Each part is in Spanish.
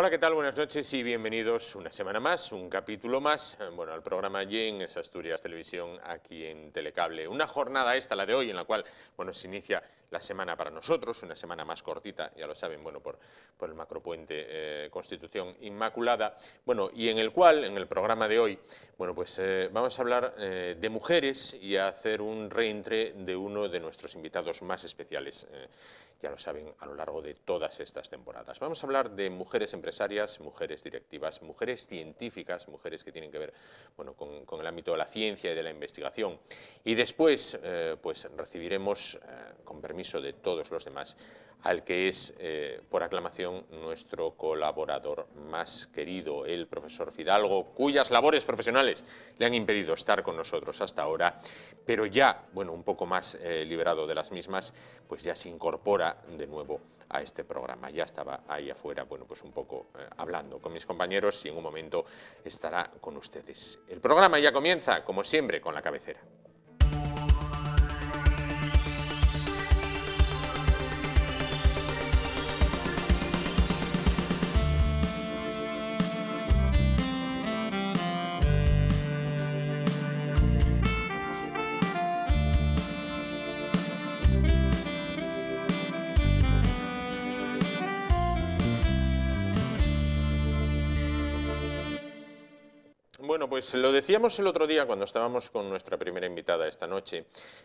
Hola, ¿qué tal? Buenas noches y bienvenidos una semana más, un capítulo más, bueno, al programa Ye es Asturias Televisión aquí en Telecable. Una jornada esta, la de hoy, en la cual, bueno, se inicia la semana para nosotros, una semana más cortita, ya lo saben, bueno, por el macropuente Constitución Inmaculada, bueno, y en el cual, en el programa de hoy, bueno, pues vamos a hablar de mujeres y a hacer un reentré de uno de nuestros invitados más especiales, ya lo saben, a lo largo de todas estas temporadas. Vamos a hablar de mujeres empresariales, mujeres directivas, mujeres científicas, mujeres que tienen que ver, bueno, con el ámbito de la ciencia y de la investigación. Y después pues recibiremos, con permiso de todos los demás, al que es por aclamación nuestro colaborador más querido, el profesor Fidalgo, cuyas labores profesionales le han impedido estar con nosotros hasta ahora, pero ya, bueno, un poco más liberado de las mismas, pues ya se incorpora de nuevo a este programa. Ya estaba ahí afuera, bueno, pues un poco hablando con mis compañeros y en un momento estará con ustedes. El programa ya comienza, como siempre, con la cabecera. Pues lo decíamos el otro día cuando estábamos con nuestra primera invitada esta noche.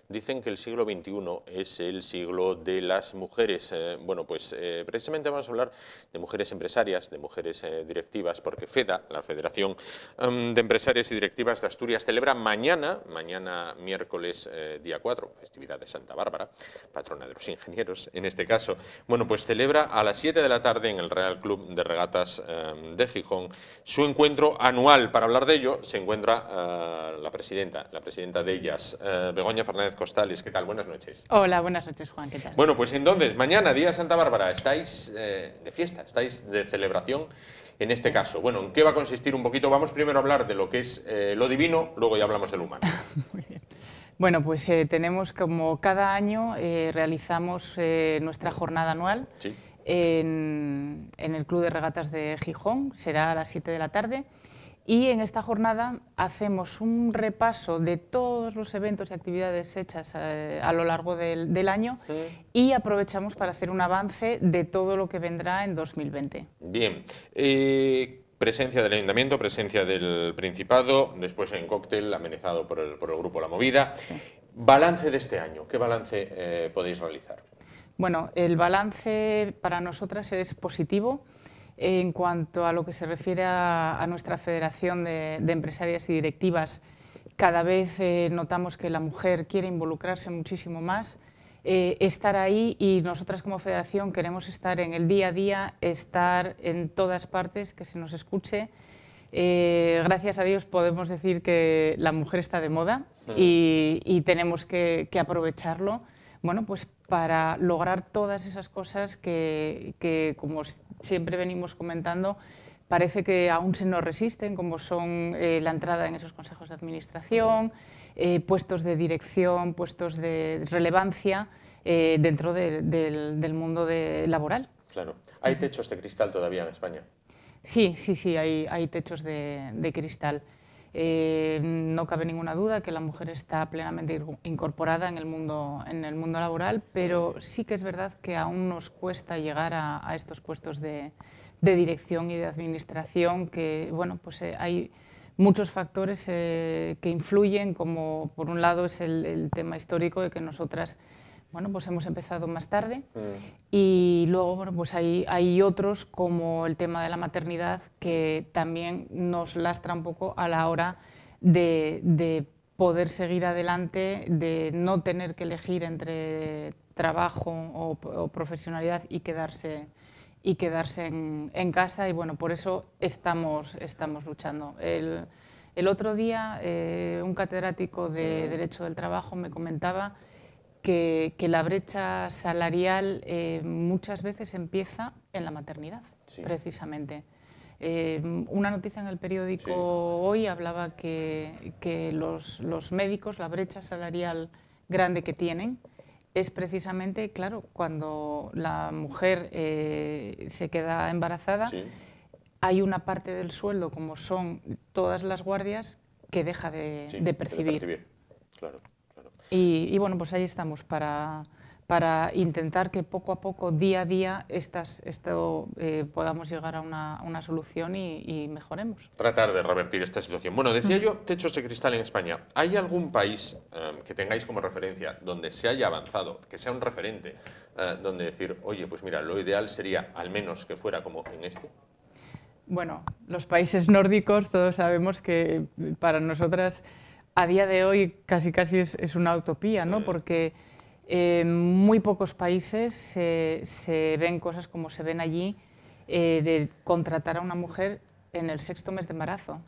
Dicen que el siglo XXI es el siglo de las mujeres. Bueno, pues precisamente vamos a hablar de mujeres empresarias, de mujeres directivas, porque FEDA, la Federación de Empresarias y Directivas de Asturias, celebra mañana miércoles día 4, festividad de Santa Bárbara, patrona de los ingenieros en este caso. Bueno, pues celebra a las 7 de la tarde en el Real Club de Regatas de Gijón su encuentro anual. Para hablar de ello se encuentra la presidenta de ellas, Begoña Fernández Costales. ¿Qué tal? Buenas noches. Hola, buenas noches, Juan. ¿Qué tal? Bueno, pues entonces, mañana, día de Santa Bárbara, estáis de fiesta, estáis de celebración en este caso. Bueno, ¿en qué va a consistir un poquito? Vamos primero a hablar de lo que es lo divino, luego ya hablamos del humano. Muy bien. Bueno, pues tenemos, como cada año, realizamos nuestra jornada anual. Sí. En el Club de Regatas de Gijón, será a las 7 de la tarde. Y en esta jornada hacemos un repaso de todos los eventos y actividades hechas a lo largo del año. Sí. Y aprovechamos para hacer un avance de todo lo que vendrá en 2020. Bien. Presencia del Ayuntamiento, presencia del Principado, después en cóctel amenizado por el Grupo La Movida. Sí. Balance de este año, ¿qué balance podéis realizar? Bueno, el balance para nosotras es positivo. En cuanto a lo que se refiere a nuestra Federación de Empresarias y Directivas, cada vez notamos que la mujer quiere involucrarse muchísimo más, estar ahí, y nosotras como Federación queremos estar en el día a día, estar en todas partes, que se nos escuche. Gracias a Dios podemos decir que la mujer está de moda. Sí. y tenemos que aprovecharlo, bueno, pues para lograr todas esas cosas que como siempre venimos comentando, parece que aún se nos resisten, como son la entrada en esos consejos de administración, puestos de dirección, puestos de relevancia dentro del mundo laboral. Claro. ¿Hay techos de cristal todavía en España? Sí, hay techos de cristal. No cabe ninguna duda que la mujer está plenamente incorporada en el mundo laboral, pero sí que es verdad que aún nos cuesta llegar a estos puestos de dirección y de administración, que bueno, pues hay muchos factores que influyen, como por un lado es el tema histórico de que nosotras, bueno, pues hemos empezado más tarde. Mm. Y luego, bueno, pues hay otros, como el tema de la maternidad, que también nos lastra un poco a la hora de poder seguir adelante, de no tener que elegir entre trabajo o profesionalidad y quedarse en casa. Y bueno, por eso estamos luchando. El otro día un catedrático de Derecho del Trabajo me comentaba que la brecha salarial muchas veces empieza en la maternidad. Sí. Precisamente. Una noticia en el periódico. Sí. Hoy hablaba que los médicos, la brecha salarial grande que tienen es precisamente, claro, cuando la mujer se queda embarazada. Sí. hay una parte del sueldo, como son todas las guardias, que deja de percibir. Claro, claro. Y bueno, pues ahí estamos para intentar que poco a poco, día a día, podamos llegar a una solución y mejoremos. Tratar de revertir esta situación. Bueno, decía yo, techos de cristal en España. ¿Hay algún país que tengáis como referencia donde se haya avanzado, que sea un referente, donde decir, oye, pues mira, lo ideal sería al menos que fuera como en este? Bueno, los países nórdicos, todos sabemos que para nosotras, a día de hoy, casi es una utopía, ¿no? Porque muy pocos países se ven cosas como se ven allí, de contratar a una mujer en el 6º mes de embarazo.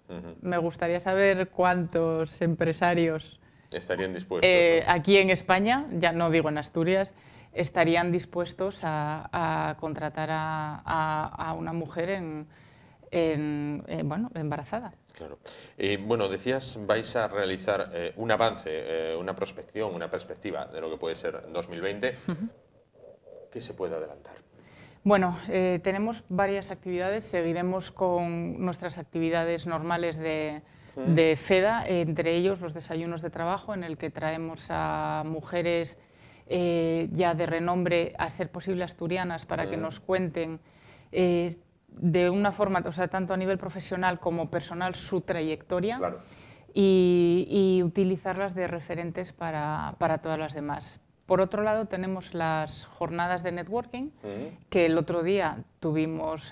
Me gustaría saber cuántos empresarios estarían dispuestos, ¿no? Aquí en España, ya no digo en Asturias, estarían dispuestos a contratar a una mujer bueno, embarazada. Claro. Bueno, decías, vais a realizar un avance, una prospección, una perspectiva de lo que puede ser 2020. ¿Qué se puede adelantar? Bueno, tenemos varias actividades. Seguiremos con nuestras actividades normales de FEDA, entre ellos los desayunos de trabajo, en el que traemos a mujeres ya de renombre, a ser posible asturianas, para que nos cuenten de una forma, o sea, tanto a nivel profesional como personal, su trayectoria, claro, y utilizarlas de referentes para todas las demás. Por otro lado, tenemos las jornadas de networking, que el otro día tuvimos,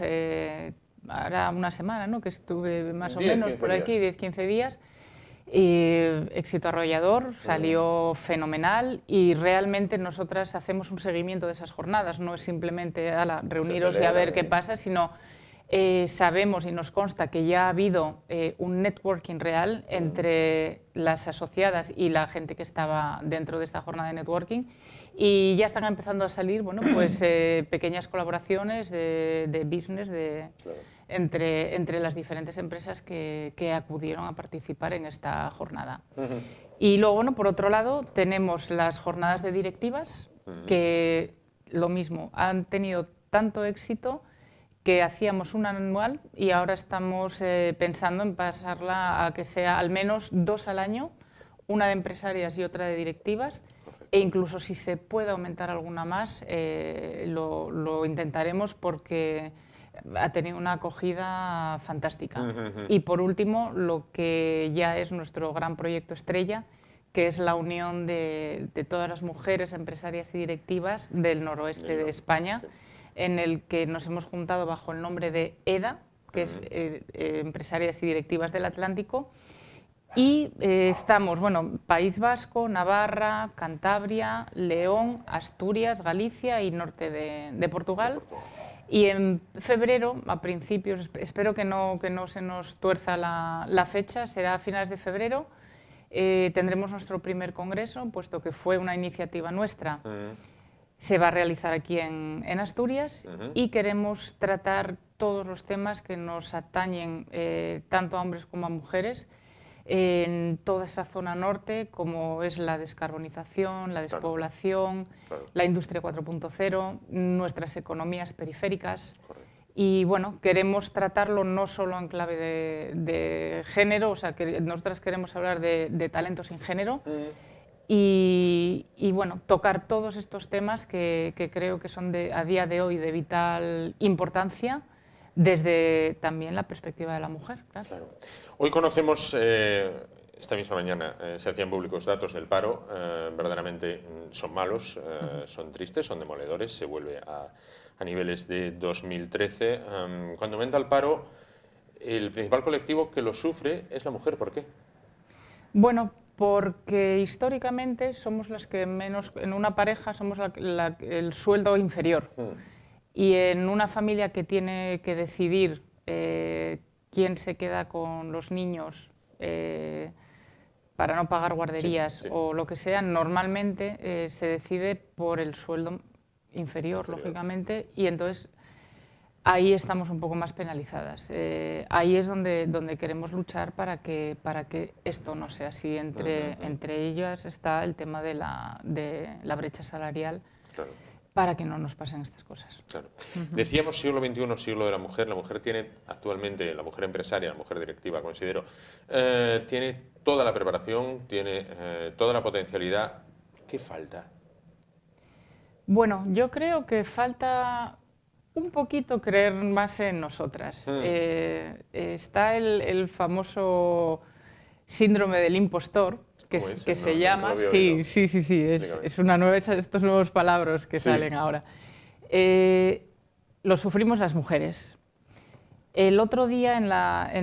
ahora una semana, ¿no?, que estuve más o menos por aquí, 10-15 días, y éxito arrollador, salió fenomenal, y realmente nosotras hacemos un seguimiento de esas jornadas, no es simplemente reuniros y a ver qué pasa, sino sabemos y nos consta que ya ha habido un networking real entre las asociadas y la gente que estaba dentro de esta jornada de networking, y ya están empezando a salir, bueno, pues pequeñas colaboraciones de business, claro, entre las diferentes empresas que acudieron a participar en esta jornada. Y luego, bueno, por otro lado, tenemos las jornadas de directivas, que lo mismo, han tenido tanto éxito que hacíamos una anual y ahora estamos pensando en pasarla a que sea al menos 2 al año, una de empresarias y otra de directivas. E incluso si se puede aumentar alguna más, lo intentaremos, porque ha tenido una acogida fantástica. Y por último, lo que ya es nuestro gran proyecto estrella, que es la unión de todas las mujeres empresarias y directivas del noroeste de España, en el que nos hemos juntado bajo el nombre de EDA, que es Empresarias y Directivas del Atlántico, y estamos, bueno, País Vasco, Navarra, Cantabria, León, Asturias, Galicia y norte de Portugal. Y en febrero, a principios, espero que no se nos tuerza la fecha, será a finales de febrero, tendremos nuestro primer congreso, puesto que fue una iniciativa nuestra. Se va a realizar aquí en Asturias y queremos tratar todos los temas que nos atañen tanto a hombres como a mujeres en toda esa zona norte, como es la descarbonización, la despoblación, la industria 4.0, nuestras economías periféricas. Y bueno, queremos tratarlo no solo en clave de género, o sea, que nosotras queremos hablar de talentos sin género, y bueno, tocar todos estos temas que creo que son a día de hoy de vital importancia, desde también la perspectiva de la mujer. Claro. Hoy conocemos, esta misma mañana, se hacían públicos datos del paro, verdaderamente son malos, son tristes, son demoledores, se vuelve a niveles de 2013. Cuando aumenta el paro, el principal colectivo que lo sufre es la mujer. ¿Por qué? Bueno, porque históricamente somos las que menos, en una pareja somos el sueldo inferior. Y en una familia que tiene que decidir quién se queda con los niños para no pagar guarderías o lo que sea, normalmente se decide por el sueldo inferior, lógicamente, y entonces ahí estamos un poco más penalizadas. Ahí es donde queremos luchar para que esto no sea así. Entre ellas está el tema de la brecha salarial. para que no nos pasen estas cosas. Claro. Decíamos siglo XXI, siglo de la mujer tiene actualmente, la mujer empresaria, la mujer directiva, considero, tiene toda la preparación, tiene toda la potencialidad. ¿Qué falta? Bueno, yo creo que falta un poquito creer más en nosotras. Está el famoso síndrome del impostor, que se llama, es una nueva, estos nuevos palabras que salen ahora. Lo sufrimos las mujeres. El otro día en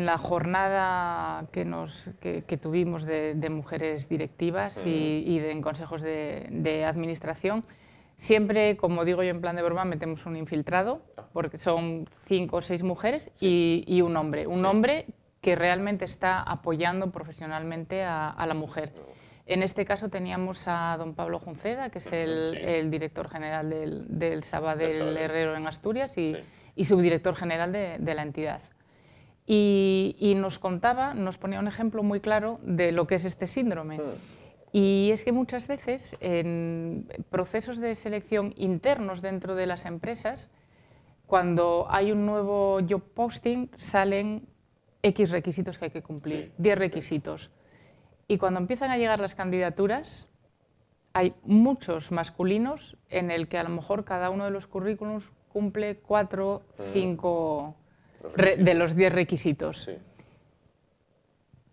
la jornada que tuvimos de mujeres directivas y en consejos de administración, siempre, como digo yo en plan de broma, metemos un infiltrado, porque son 5 o 6 mujeres y un hombre. Un hombre que realmente está apoyando profesionalmente a la mujer. En este caso teníamos a don Pablo Junceda, que es el director general del Sabadell Herrero en Asturias y subdirector general de la entidad. Y nos ponía un ejemplo muy claro de lo que es este síndrome. Y es que muchas veces en procesos de selección internos dentro de las empresas, cuando hay un nuevo job posting, salen X requisitos que hay que cumplir, 10 requisitos. Y cuando empiezan a llegar las candidaturas, hay muchos masculinos en el que a lo mejor cada uno de los currículums cumple 4 o 5 de los 10 requisitos.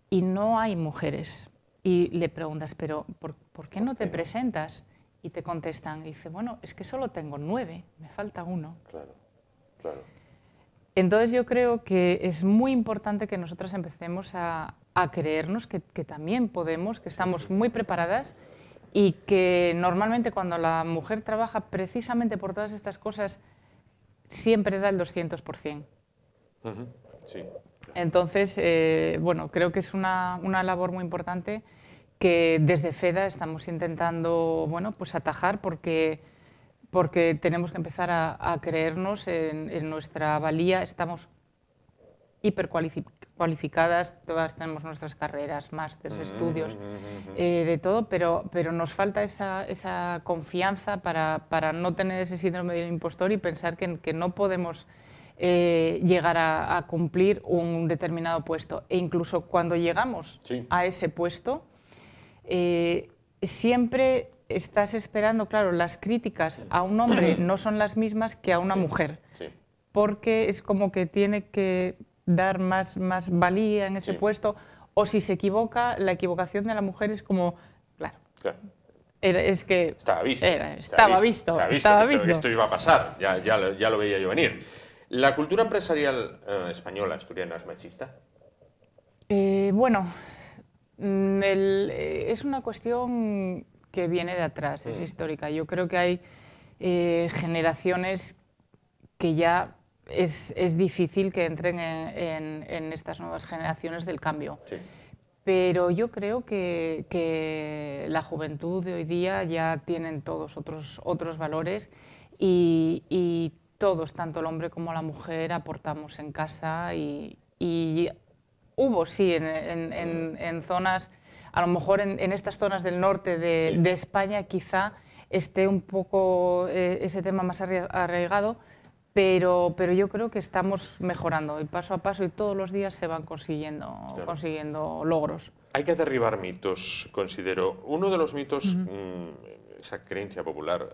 Y no hay mujeres. Y le preguntas, pero ¿por qué no te presentas? Y te contestan, y dice, bueno, es que solo tengo 9, me falta 1. Claro, claro. Entonces yo creo que es muy importante que nosotras empecemos a creernos que también podemos, que estamos muy preparadas y que normalmente cuando la mujer trabaja precisamente por todas estas cosas siempre da el 200%. Sí. Entonces, bueno, creo que es una labor muy importante que desde FEDA estamos intentando, bueno, pues atajar porque tenemos que empezar a creernos en nuestra valía. Estamos hipercualificadas, todas tenemos nuestras carreras, másteres, estudios, de todo, pero nos falta esa confianza para no tener ese síndrome del impostor y pensar que no podemos llegar a cumplir un determinado puesto. E incluso cuando llegamos a ese puesto, siempre estás esperando, claro, las críticas a un hombre no son las mismas que a una mujer, porque es como que tiene que dar más valía en ese puesto, o si se equivoca, la equivocación de la mujer es como, claro. Es que estaba visto. Esto iba a pasar, ya lo veía yo venir. ¿La cultura empresarial española, asturiana, es machista? Bueno, es una cuestión que viene de atrás, es histórica. Yo creo que hay generaciones que ya es difícil que entren en estas nuevas generaciones del cambio. Pero yo creo que la juventud de hoy día ya tienen todos otros valores y todos, tanto el hombre como la mujer, aportamos en casa y hubo, en zonas, a lo mejor en estas zonas del norte de España quizá esté un poco ese tema más arraigado, pero yo creo que estamos mejorando y paso a paso y todos los días se van consiguiendo logros. Hay que derribar mitos, considero. Uno de los mitos... esa creencia popular,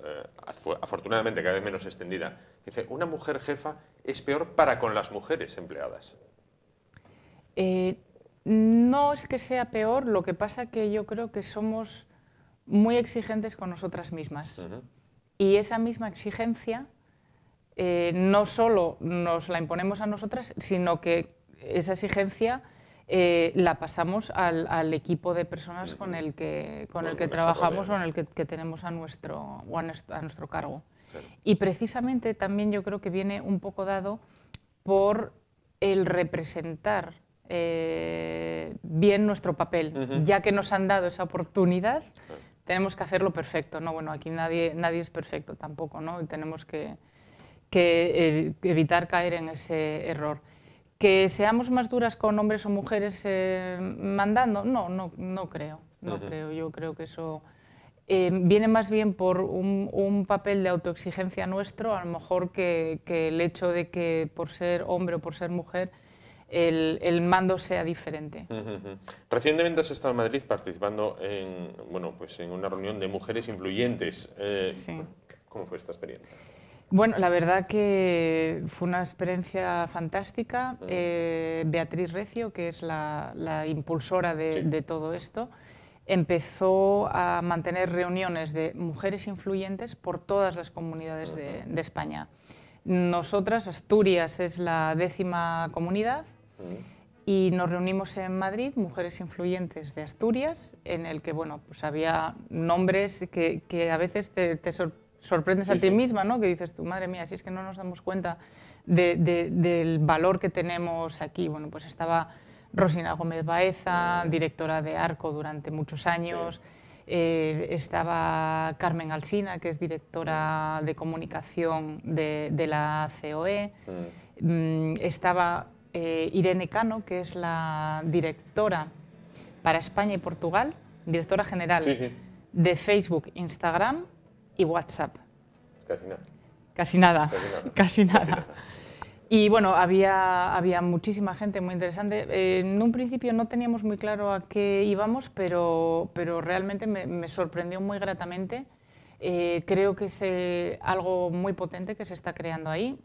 afortunadamente cada vez menos extendida, dice, una mujer jefa es peor para con las mujeres empleadas. No es que sea peor, lo que pasa que yo creo que somos muy exigentes con nosotras mismas. Y esa misma exigencia no solo nos la imponemos a nosotras, sino que esa exigencia la pasamos al equipo de personas con el que trabajamos o en el que tenemos a nuestro cargo. Y precisamente también yo creo que viene un poco dado por el representar bien nuestro papel. Ya que nos han dado esa oportunidad, tenemos que hacerlo perfecto. No, bueno, aquí nadie es perfecto tampoco, ¿no? Y tenemos que evitar caer en ese error. ¿Que seamos más duras con hombres o mujeres mandando? No creo. Yo creo que eso viene más bien por un papel de autoexigencia nuestro, a lo mejor que el hecho de que por ser hombre o por ser mujer el mando sea diferente. Uh-huh. Recientemente has estado en Madrid participando en, bueno, pues en una reunión de mujeres influyentes. Sí. ¿Cómo fue esta experiencia? Bueno, la verdad que fue una experiencia fantástica. Uh-huh. Beatriz Recio, que es la impulsora de, sí, de todo esto, empezó a mantener reuniones de mujeres influyentes por todas las comunidades de España. Nosotras, Asturias es la 10ª comunidad y nos reunimos en Madrid, mujeres influyentes de Asturias, en el que bueno, pues había nombres que a veces te sorprendes, sí, a ti misma, ¿no? Que dices tú, madre mía, si es que no nos damos cuenta del valor que tenemos aquí. Bueno, pues estaba Rosina Gómez Baeza, directora de ARCO durante muchos años, sí, estaba Carmen Alsina, que es directora de comunicación de la COE, sí, estaba Irene Cano, que es la directora para España y Portugal, directora general, sí, sí, de Facebook, Instagram y WhatsApp. Casi nada. Casi nada. Casi nada. Casi nada. Casi nada. Y bueno, había muchísima gente muy interesante. En un principio no teníamos muy claro a qué íbamos, pero realmente me sorprendió muy gratamente. Creo que es algo muy potente que se está creando ahí.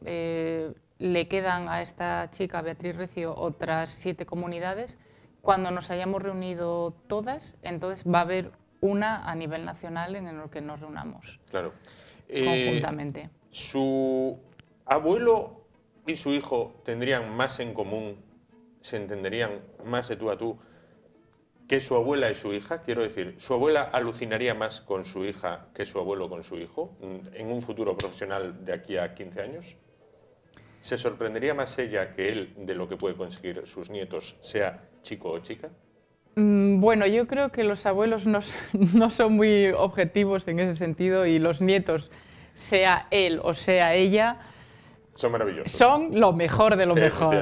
Le quedan a esta chica, Beatriz Recio, otras 7 comunidades. Cuando nos hayamos reunido todas, entonces va a haber una a nivel nacional en el que nos reunamos. Claro. Conjuntamente. Su abuelo y su hijo tendrían más en común, se entenderían más de tú a tú, que su abuela y su hija. Quiero decir, ¿su abuela alucinaría más con su hija que su abuelo con su hijo en un futuro profesional de aquí a 15 años? ¿Se sorprendería más ella que él de lo que puede conseguir sus nietos, sea chico o chica? Bueno, yo creo que los abuelos no son muy objetivos en ese sentido, y los nietos, sea él o sea ella, son maravillosos. Son lo mejor de lo mejor.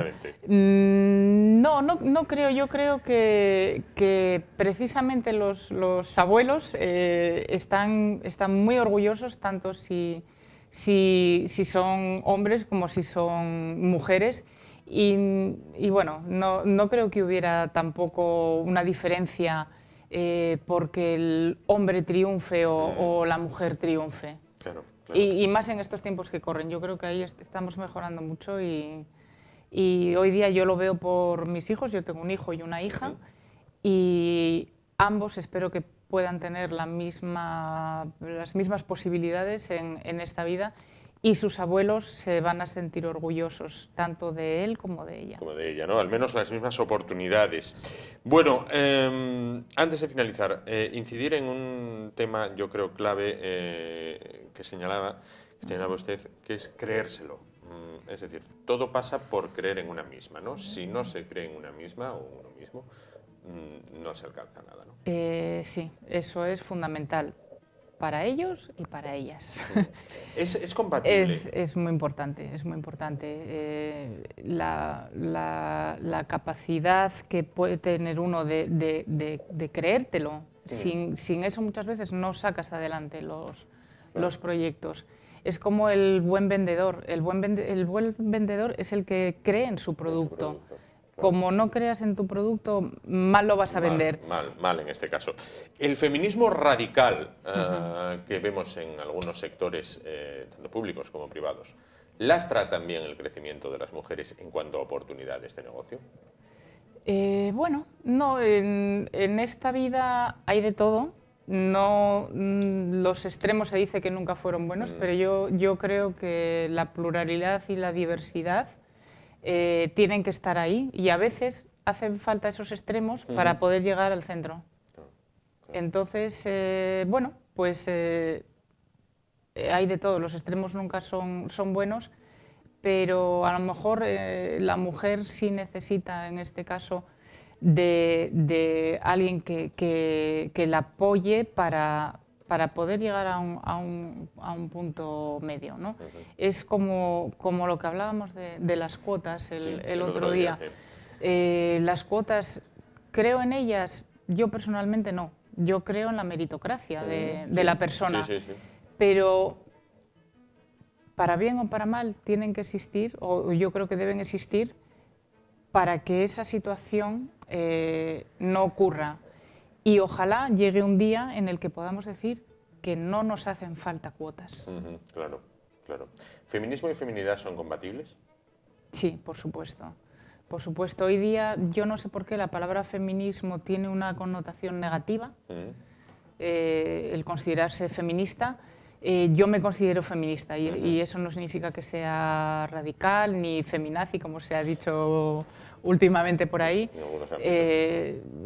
No creo. Yo creo que precisamente los abuelos están muy orgullosos, tanto si son hombres como si son mujeres. Y bueno, no creo que hubiera tampoco una diferencia porque el hombre triunfe o la mujer triunfe. Claro. Claro. Y más en estos tiempos que corren. Yo creo que ahí estamos mejorando mucho y hoy día yo lo veo por mis hijos. Yo tengo un hijo y una hija, uh-huh, y ambos espero que puedan tener las mismas posibilidades en esta vida, y sus abuelos se van a sentir orgullosos tanto de él como de ella. Como de ella, ¿no? Al menos las mismas oportunidades. Bueno, antes de finalizar, incidir en un tema, yo creo, clave que señalaba usted, que es creérselo. Es decir, todo pasa por creer en una misma, ¿no? Si no se cree en una misma o uno mismo, no se alcanza nada, ¿no? Sí, eso es fundamental. Para ellos y para ellas. ¿Es compatible? Es muy importante, es muy importante. La capacidad que puede tener uno de creértelo. Sí. Sin eso muchas veces no sacas adelante los proyectos. Es como el buen vendedor. El buen vendedor es el que cree en su producto. Como no creas en tu producto, mal lo vas a vender. Mal en este caso. El feminismo radical, uh-huh, que vemos en algunos sectores, tanto públicos como privados, ¿lastra también el crecimiento de las mujeres en cuanto a oportunidades de negocio? Bueno, no. En esta vida hay de todo. No, los extremos se dice que nunca fueron buenos, pero yo creo que la pluralidad y la diversidad tienen que estar ahí, y a veces hacen falta esos extremos para poder llegar al centro. Entonces, bueno, pues hay de todo. Los extremos nunca son buenos, pero a lo mejor la mujer sí necesita, en este caso, de alguien que la apoye para poder llegar a un punto medio, ¿no? Uh-huh. Es como lo que hablábamos de las cuotas el otro día. Las cuotas, ¿creo en ellas? Yo personalmente no. yo creo en la meritocracia de la persona, pero para bien o para mal tienen que existir, o yo creo que deben existir, para que esa situación no ocurra. Y ojalá llegue un día en el que podamos decir que no nos hacen falta cuotas. Uh-huh, claro, claro. ¿Feminismo y feminidad son compatibles? Sí, por supuesto. Por supuesto, hoy día yo no sé por qué la palabra feminismo tiene una connotación negativa, el considerarse feminista. Yo me considero feminista y eso no significa que sea radical ni feminazi, como se ha dicho últimamente por ahí.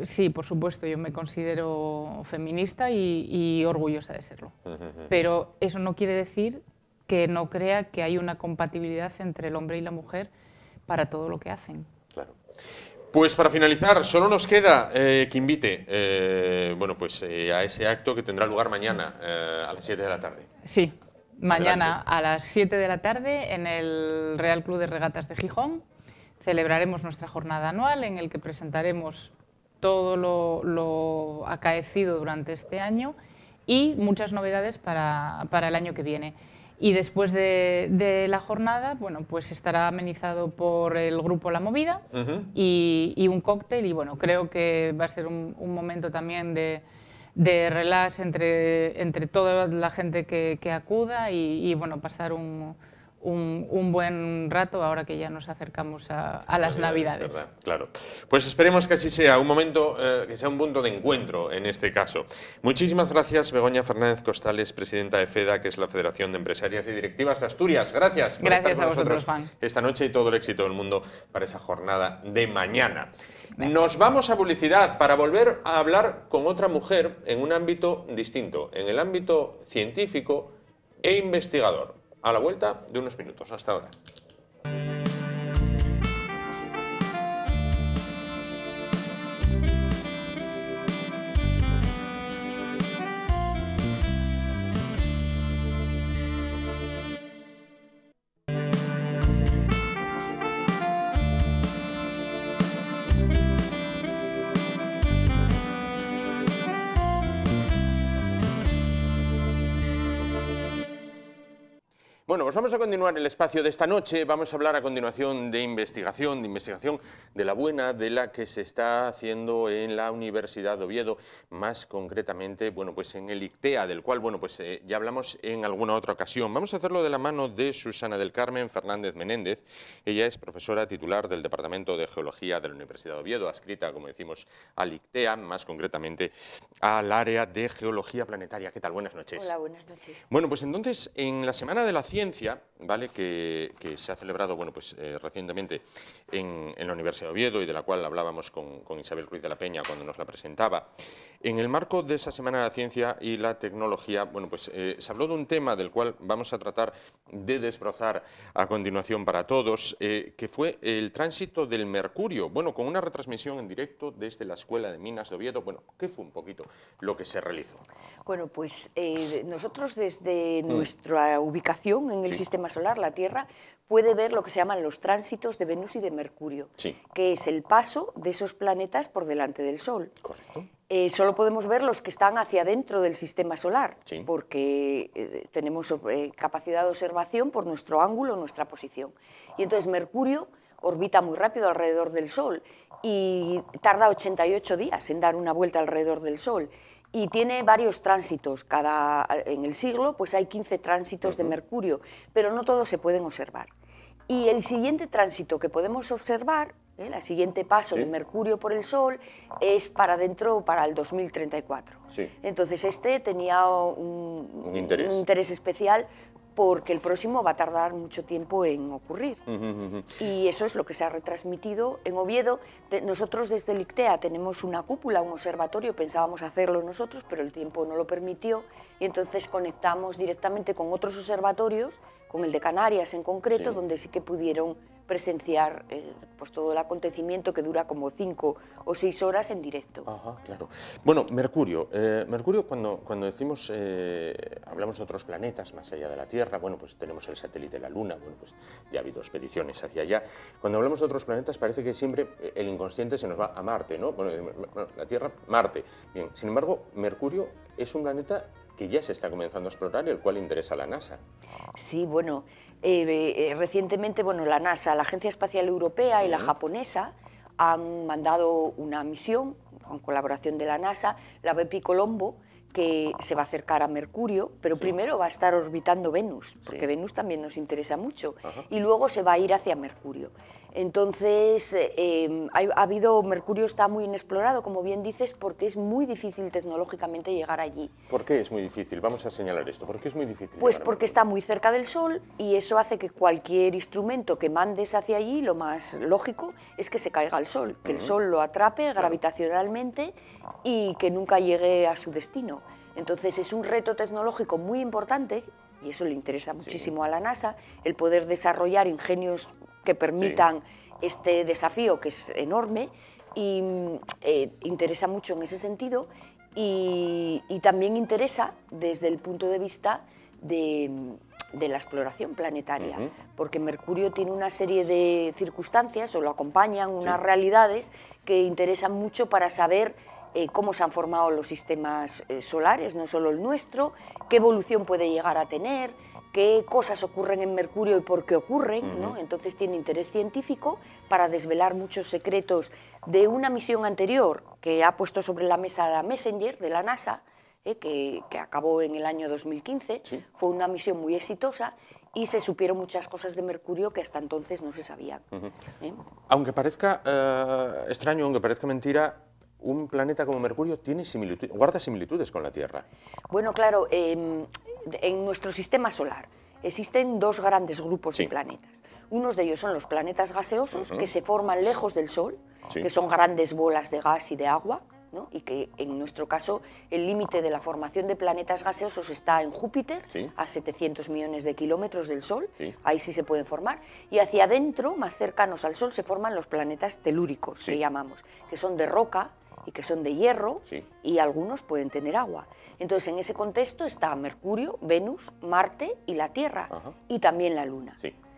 Sí, por supuesto, yo me considero feminista y orgullosa de serlo. Pero eso no quiere decir que no crea que hay una compatibilidad entre el hombre y la mujer para todo lo que hacen. Claro. Pues para finalizar, solo nos queda que invite bueno, pues, a ese acto que tendrá lugar mañana a las 7 de la tarde. Sí, mañana a las 7 de la tarde en el Real Club de Regatas de Gijón celebraremos nuestra jornada anual en el que presentaremos todo lo acaecido durante este año y muchas novedades para el año que viene. Y después de la jornada, bueno, pues estará amenizado por el Grupo La Movida y un cóctel. Y bueno, creo que va a ser un momento también de relax entre toda la gente que acuda y bueno, pasar un buen rato ahora que ya nos acercamos a las Navidades. ¿Verdad? Claro. Pues esperemos que así sea, un momento, que sea un punto de encuentro en este caso. Muchísimas gracias, Begoña Fernández Costales, presidenta de FEDA, que es la Federación de Empresarias y Directivas de Asturias. Gracias por estar con nosotros esta noche y todo el éxito del mundo para esa jornada de mañana. Nos vamos a publicidad para volver a hablar con otra mujer en un ámbito distinto, en el ámbito científico e investigador. A la vuelta de unos minutos. Hasta ahora. Bueno, pues vamos a continuar el espacio de esta noche, vamos a hablar a continuación de investigación de la buena, de la que se está haciendo en la Universidad de Oviedo, más concretamente, bueno, pues en el ICTEA, del cual, bueno, pues ya hablamos en alguna otra ocasión. Vamos a hacerlo de la mano de Susana del Carmen Fernández Menéndez. Ella es profesora titular del Departamento de Geología de la Universidad de Oviedo, adscrita, como decimos, al ICTEA, más concretamente al área de Geología Planetaria. ¿Qué tal? Buenas noches. Hola, buenas noches. Bueno, pues entonces, en la Semana de la Ciencia, ¿vale? Que se ha celebrado, bueno, pues, recientemente en la Universidad de Oviedo y de la cual hablábamos con Isabel Ruiz de la Peña cuando nos la presentaba. En el marco de esa Semana de la Ciencia y la Tecnología, bueno, pues, se habló de un tema del cual vamos a tratar de desbrozar a continuación para todos, que fue el tránsito del Mercurio, bueno, con una retransmisión en directo desde la Escuela de Minas de Oviedo. Bueno, ¿qué fue un poquito lo que se realizó? Bueno, pues nosotros desde nuestra ubicación en el sistema solar, la Tierra, puede ver lo que se llaman los tránsitos de Venus y de Mercurio, que es el paso de esos planetas por delante del Sol. Correcto. Solo podemos ver los que están hacia adentro del sistema solar, porque tenemos capacidad de observación por nuestro ángulo, nuestra posición. Y entonces Mercurio orbita muy rápido alrededor del Sol y tarda 88 días en dar una vuelta alrededor del Sol. Y tiene varios tránsitos, en el siglo pues hay 15 tránsitos de Mercurio, pero no todos se pueden observar. Y el siguiente tránsito que podemos observar, el siguiente paso de Mercurio por el Sol, es para dentro, para el 2034. Entonces este tenía un interés especial porque el próximo va a tardar mucho tiempo en ocurrir. Y eso es lo que se ha retransmitido en Oviedo. Nosotros desde el ICTEA tenemos una cúpula, un observatorio, pensábamos hacerlo nosotros, pero el tiempo no lo permitió, y entonces conectamos directamente con otros observatorios, con el de Canarias en concreto, donde sí que pudieron presenciar pues todo el acontecimiento que dura como 5 o 6 horas en directo. Ajá, claro. Bueno, Mercurio. Mercurio, cuando decimos, hablamos de otros planetas más allá de la Tierra, bueno, pues tenemos el satélite de la Luna, bueno, pues ya ha habido expediciones hacia allá. Cuando hablamos de otros planetas parece que siempre el inconsciente se nos va a Marte, ¿no? Bueno, la Tierra, Marte. Bien, sin embargo, Mercurio es un planeta que ya se está comenzando a explorar y el cual interesa a la NASA. Sí, bueno, recientemente, bueno, la NASA, la Agencia Espacial Europea y la japonesa han mandado una misión, con colaboración de la NASA, la BepiColombo, que se va a acercar a Mercurio, pero primero va a estar orbitando Venus, porque Venus también nos interesa mucho, y luego se va a ir hacia Mercurio. Entonces, Mercurio está muy inexplorado, como bien dices, porque es muy difícil tecnológicamente llegar allí. ¿Por qué es muy difícil? Vamos a señalar esto. ¿Por qué es muy difícil? Pues porque está muy cerca del Sol y eso hace que cualquier instrumento que mandes hacia allí, lo más lógico es que se caiga al Sol, que el Sol lo atrape gravitacionalmente y que nunca llegue a su destino. Entonces, es un reto tecnológico muy importante y eso le interesa muchísimo a la NASA, el poder desarrollar ingenios que permitan este desafío, que es enorme, y interesa mucho en ese sentido, y también interesa desde el punto de vista de la exploración planetaria, porque Mercurio tiene una serie de circunstancias, o lo acompañan unas realidades que interesan mucho para saber cómo se han formado los sistemas solares, no solo el nuestro, qué evolución puede llegar a tener, qué cosas ocurren en Mercurio y por qué ocurren, ¿no? Entonces tiene interés científico para desvelar muchos secretos de una misión anterior que ha puesto sobre la mesa la Messenger de la NASA, que acabó en el año 2015, fue una misión muy exitosa y se supieron muchas cosas de Mercurio que hasta entonces no se sabían. Aunque parezca extraño, aunque parezca mentira, un planeta como Mercurio tiene guarda similitudes con la Tierra. Bueno, claro, en nuestro sistema solar existen dos grandes grupos de planetas. Unos de ellos son los planetas gaseosos, que se forman lejos del Sol, que son grandes bolas de gas y de agua, ¿no? Y que en nuestro caso el límite de la formación de planetas gaseosos está en Júpiter, a 700 millones de kilómetros del Sol, ahí sí se pueden formar, y hacia adentro, más cercanos al Sol, se forman los planetas telúricos, que llamamos, que son de roca, y que son de hierro, y algunos pueden tener agua. Entonces, en ese contexto está Mercurio, Venus, Marte y la Tierra, y también la Luna.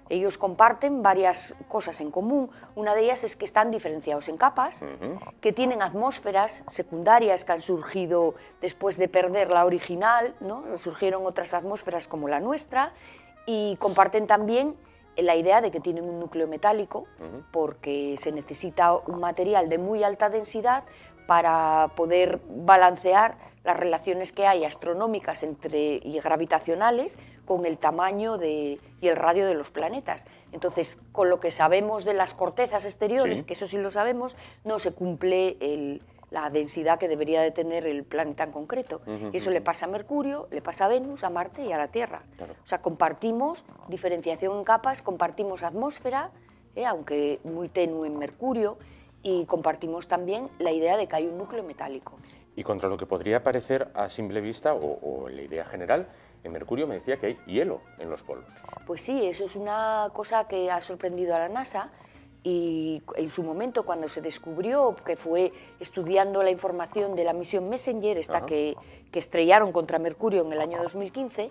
Ellos comparten varias cosas en común. Una de ellas es que están diferenciados en capas, que tienen atmósferas secundarias que han surgido después de perder la original, ¿no? Surgieron otras atmósferas como la nuestra, y comparten también la idea de que tienen un núcleo metálico, porque se necesita un material de muy alta densidad para poder balancear las relaciones que hay astronómicas y gravitacionales con el tamaño y el radio de los planetas. Entonces, con lo que sabemos de las cortezas exteriores, que eso sí lo sabemos, no se cumple la densidad que debería de tener el planeta en concreto. Eso le pasa a Mercurio, le pasa a Venus, a Marte y a la Tierra. O sea, compartimos diferenciación en capas, compartimos atmósfera, aunque muy tenue en Mercurio, y compartimos también la idea de que hay un núcleo metálico. Y contra lo que podría parecer a simple vista, o la idea general, en Mercurio me decía que hay hielo en los polos. Pues sí, eso es una cosa que ha sorprendido a la NASA, y en su momento cuando se descubrió, que fue estudiando la información de la misión Messenger, esta que estrellaron contra Mercurio en el año 2015,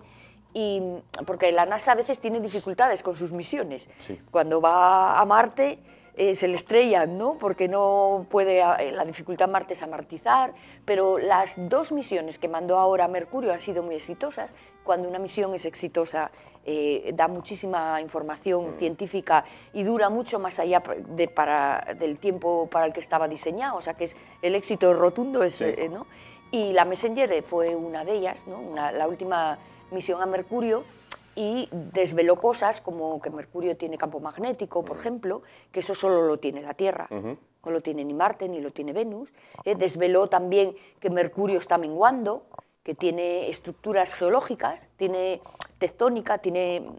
y porque la NASA a veces tiene dificultades con sus misiones. Cuando va a Marte se le estrellan, ¿no? Porque no puede, la dificultad en Marte es amortizar, pero las dos misiones que mandó ahora Mercurio han sido muy exitosas. Cuando una misión es exitosa, da muchísima información científica y dura mucho más allá del tiempo para el que estaba diseñado, o sea que el éxito rotundo es, ¿no? Y la Messenger fue una de ellas, ¿no? La última misión a Mercurio, y desveló cosas como que Mercurio tiene campo magnético, por ejemplo, que eso solo lo tiene la Tierra, no lo tiene ni Marte ni lo tiene Venus. Desveló también que Mercurio está menguando, que tiene estructuras geológicas, tiene tectónica,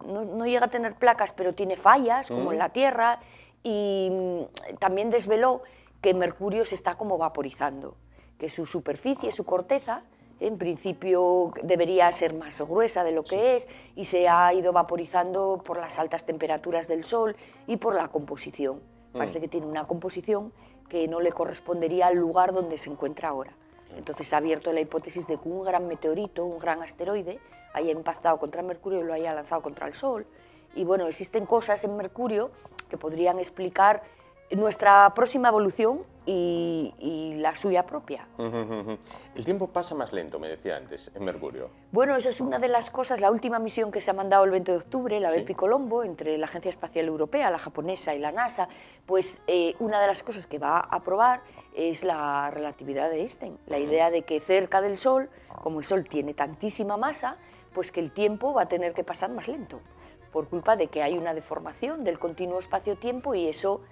no llega a tener placas, pero tiene fallas, como en la Tierra, y también desveló que Mercurio se está como vaporizando, que su superficie, su corteza, En principio debería ser más gruesa de lo que es y se ha ido vaporizando por las altas temperaturas del Sol y por la composición. Parece que tiene una composición que no le correspondería al lugar donde se encuentra ahora. Entonces ha abierto la hipótesis de que un gran meteorito, un gran asteroide, haya impactado contra Mercurio y lo haya lanzado contra el Sol. Y bueno, existen cosas en Mercurio que podrían explicar nuestra próxima evolución y la suya propia. El tiempo pasa más lento, me decía antes, en Mercurio. Bueno, esa es una de las cosas. La última misión que se ha mandado el 20 de octubre, la BepiColombo, entre la Agencia Espacial Europea, la japonesa y la NASA, pues una de las cosas que va a probar es la relatividad de Einstein. La idea de que cerca del Sol, como el Sol tiene tantísima masa, pues que el tiempo va a tener que pasar más lento, por culpa de que hay una deformación del continuo espacio-tiempo y eso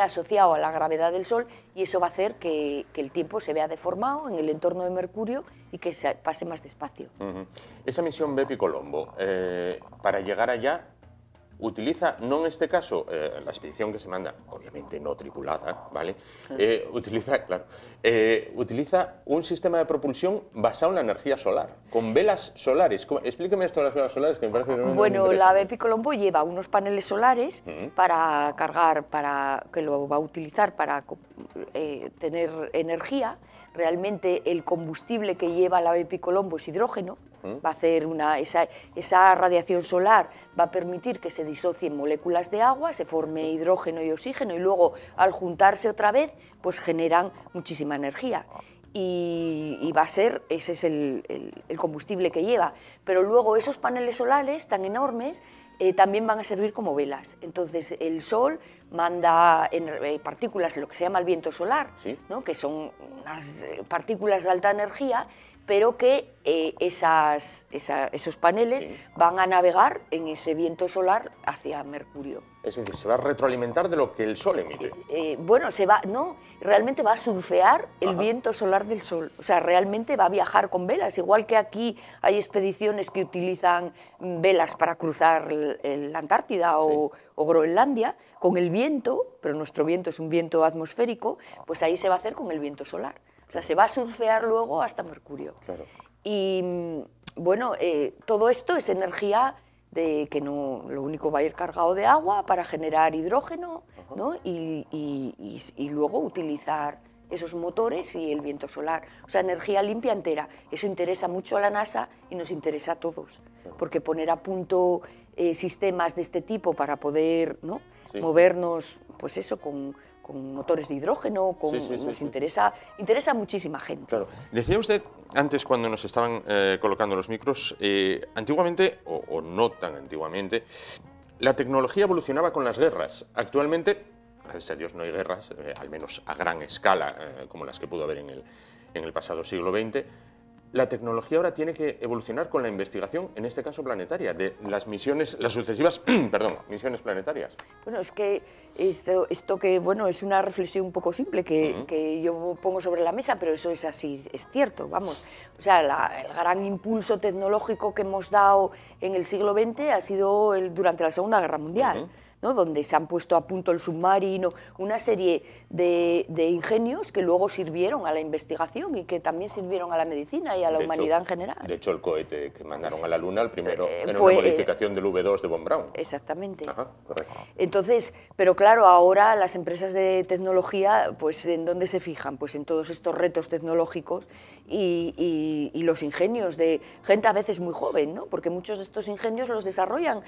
asociado a la gravedad del Sol, y eso va a hacer que el tiempo se vea deformado en el entorno de Mercurio y que se pase más despacio. Esa misión BepiColombo, para llegar allá, utiliza, no en este caso, la expedición que se manda, obviamente no tripulada, ¿vale? Utiliza un sistema de propulsión basado en la energía solar, con velas solares. Explíqueme esto de las velas solares, que me parece... Bueno, la BepiColombo lleva unos paneles solares para cargar, que lo va a utilizar para tener energía. Realmente el combustible que lleva la BepiColombo es hidrógeno. Va a hacer esa radiación solar va a permitir que se disocien moléculas de agua, se forme hidrógeno y oxígeno y luego al juntarse otra vez pues generan muchísima energía. Y va a ser, ese es el combustible que lleva. Pero luego esos paneles solares tan enormes también van a servir como velas. Entonces el Sol manda partículas, lo que se llama el viento solar, ¿no? Que son unas partículas de alta energía, pero que esos paneles van a navegar en ese viento solar hacia Mercurio. Es decir, se va a retroalimentar de lo que el Sol emite. Bueno, realmente va a surfear el viento solar del Sol. O sea, realmente va a viajar con velas, igual que aquí hay expediciones que utilizan velas para cruzar la Antártida o Groenlandia, con el viento, pero nuestro viento es un viento atmosférico, pues ahí se va a hacer con el viento solar. O sea, se va a surfear luego hasta Mercurio. Claro. Y bueno, todo esto es energía lo único va a ir cargado de agua para generar hidrógeno, ¿no? Y luego utilizar esos motores y el viento solar. O sea, energía limpia entera. Eso interesa mucho a la NASA y nos interesa a todos. Porque poner a punto sistemas de este tipo para poder, ¿no? Movernos, pues eso, con motores de hidrógeno, interesa a muchísima gente. Claro. Decía usted antes, cuando nos estaban colocando los micros, antiguamente, o no tan antiguamente, la tecnología evolucionaba con las guerras. Actualmente, gracias a Dios, no hay guerras, al menos a gran escala, como las que pudo haber en el pasado siglo XX. La tecnología ahora tiene que evolucionar con la investigación, en este caso planetaria, de las misiones, las sucesivas, misiones planetarias. Bueno, es que esto que, bueno, es una reflexión un poco simple que yo pongo sobre la mesa, pero eso es así, es cierto, vamos. O sea, el gran impulso tecnológico que hemos dado en el siglo XX ha sido durante la Segunda Guerra Mundial. ¿No? Donde se han puesto a punto el submarino, una serie de ingenios que luego sirvieron a la investigación y que también sirvieron a la medicina y a la humanidad en general. De hecho, el cohete que mandaron a la Luna, el primero, era una modificación del V2 de Von Braun. Exactamente. Ajá, correcto. Entonces, pero claro, ahora las empresas de tecnología, pues ¿en dónde se fijan? Pues en todos estos retos tecnológicos y los ingenios de gente a veces muy joven, ¿no? Porque muchos de estos ingenios los desarrollan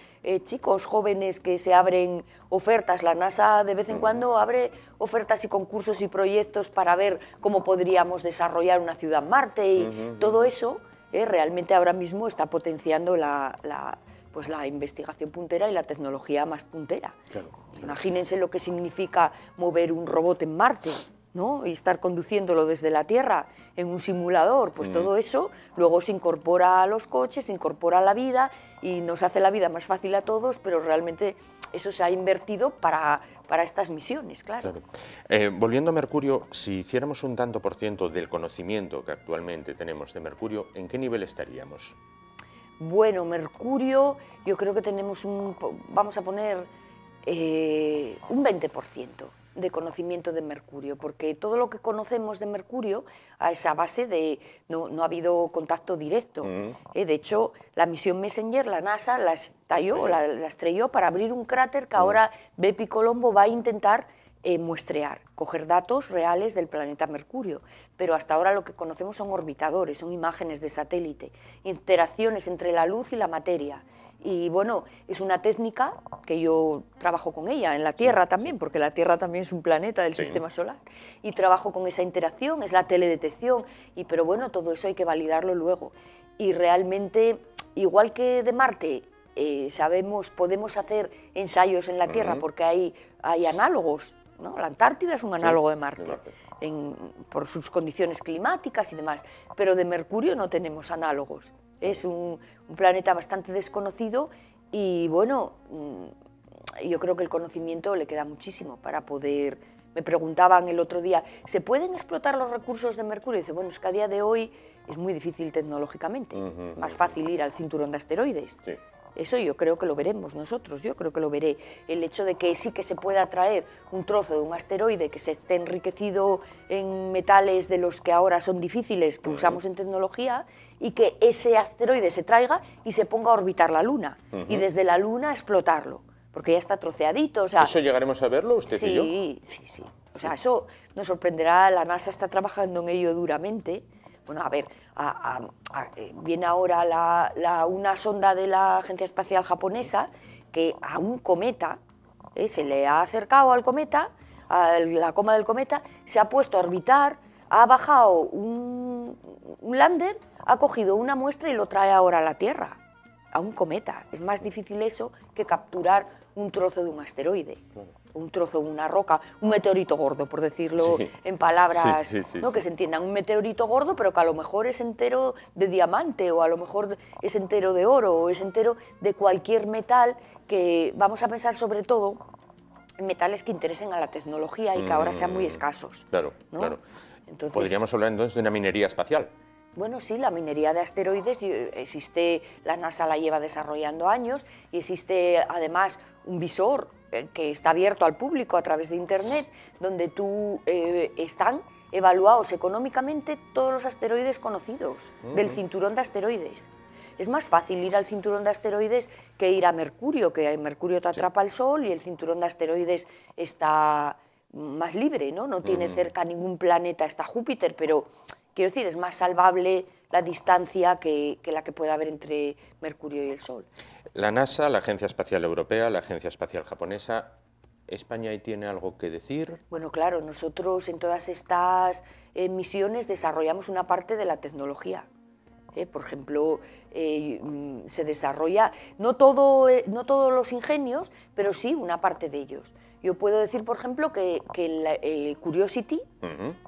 chicos jóvenes que se abren ofertas. La NASA de vez en cuando abre ofertas y concursos y proyectos para ver cómo podríamos desarrollar una ciudad en Marte y todo eso realmente ahora mismo está potenciando la investigación puntera y la tecnología más puntera. Claro, claro. Imagínense lo que significa mover un robot en Marte, ¿no? Y estar conduciéndolo desde la Tierra en un simulador, pues todo eso luego se incorpora a los coches, se incorpora a la vida y nos hace la vida más fácil a todos, pero realmente eso se ha invertido para estas misiones, claro. Volviendo a Mercurio, si hiciéramos un tanto por ciento del conocimiento que actualmente tenemos de Mercurio, ¿en qué nivel estaríamos? Bueno, Mercurio, yo creo que tenemos vamos a poner un 20% de conocimiento de Mercurio, porque todo lo que conocemos de Mercurio a esa base de no ha habido contacto directo. De hecho, la misión Messenger, la NASA, la estalló, la estrelló para abrir un cráter que ahora BepiColombo va a intentar muestrear, coger datos reales del planeta Mercurio. Pero hasta ahora lo que conocemos son orbitadores, son imágenes de satélite, interacciones entre la luz y la materia. Y bueno, es una técnica que yo trabajo con ella en la Tierra también, porque la Tierra también es un planeta del sistema solar, y trabajo con esa interacción, es la teledetección, pero bueno, todo eso hay que validarlo luego. Y realmente, igual que de Marte, podemos hacer ensayos en la Tierra, porque hay análogos, ¿no? La Antártida es un análogo de Marte. Por sus condiciones climáticas y demás, pero de Mercurio no tenemos análogos. Es un planeta bastante desconocido y, bueno, yo creo que el conocimiento le queda muchísimo para poder... Me preguntaban el otro día, ¿se pueden explotar los recursos de Mercurio? Y dice, bueno, es que a día de hoy es muy difícil tecnológicamente, más fácil ir al cinturón de asteroides. Eso yo creo que lo veremos nosotros, yo creo que lo veré. El hecho de que sí que se pueda traer un trozo de un asteroide que se esté enriquecido en metales de los que ahora son difíciles, que usamos en tecnología, y que ese asteroide se traiga y se ponga a orbitar la Luna, y desde la Luna explotarlo, porque ya está troceadito. O sea, ¿eso llegaremos a verlo, usted y yo? Sí. O sea, eso nos sorprenderá, la NASA está trabajando en ello duramente. Bueno, a ver, viene ahora una sonda de la Agencia Espacial Japonesa que a un cometa, se le ha acercado al cometa, a la coma del cometa, se ha puesto a orbitar, ha bajado un lander, ha cogido una muestra y lo trae ahora a la Tierra, a un cometa. Es más difícil eso que capturar un trozo de un asteroide, un trozo de una roca, un meteorito gordo, por decirlo en palabras que se entiendan, un meteorito gordo, pero que a lo mejor es entero de diamante, o a lo mejor es entero de oro, o es entero de cualquier metal, que vamos a pensar sobre todo en metales que interesen a la tecnología y que ahora sean muy escasos. Claro. Entonces, podríamos hablar entonces de una minería espacial. Bueno, sí, la minería de asteroides existe, la NASA la lleva desarrollando años, y existe además un visor que está abierto al público a través de Internet, donde están evaluados económicamente todos los asteroides conocidos del cinturón de asteroides. Es más fácil ir al cinturón de asteroides que ir a Mercurio, que Mercurio te atrapa el Sol y el cinturón de asteroides está más libre, no tiene cerca ningún planeta, está Júpiter, pero... Quiero decir, es más salvable la distancia que la que puede haber entre Mercurio y el Sol. La NASA, la Agencia Espacial Europea, la Agencia Espacial Japonesa, ¿España ahí tiene algo que decir? Bueno, claro, nosotros en todas estas misiones desarrollamos una parte de la tecnología. Por ejemplo, se desarrolla, no todos los ingenios, pero sí una parte de ellos. Yo puedo decir, por ejemplo, que el Curiosity,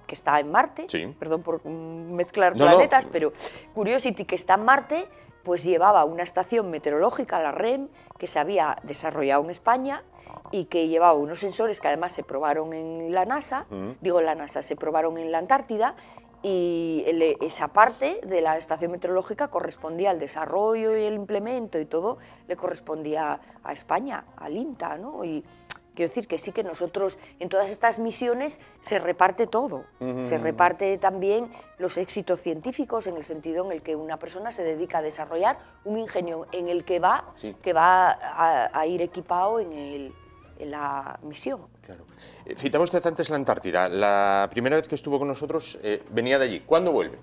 que está en Marte, perdón por mezclar planetas, pero Curiosity, que está en Marte, pues llevaba una estación meteorológica, la REM, que se había desarrollado en España y que llevaba unos sensores que además se probaron en la NASA, se probaron en la Antártida, y esa parte de la estación meteorológica correspondía al desarrollo y el implemento y todo, le correspondía a España, al INTA, ¿no? Y, quiero decir que sí que nosotros en todas estas misiones se reparte todo, se reparte también los éxitos científicos, en el sentido en el que una persona se dedica a desarrollar un ingenio en el que va, a ir equipado en la misión. Citaba usted antes la Antártida, la primera vez que estuvo con nosotros venía de allí, ¿cuándo vuelve?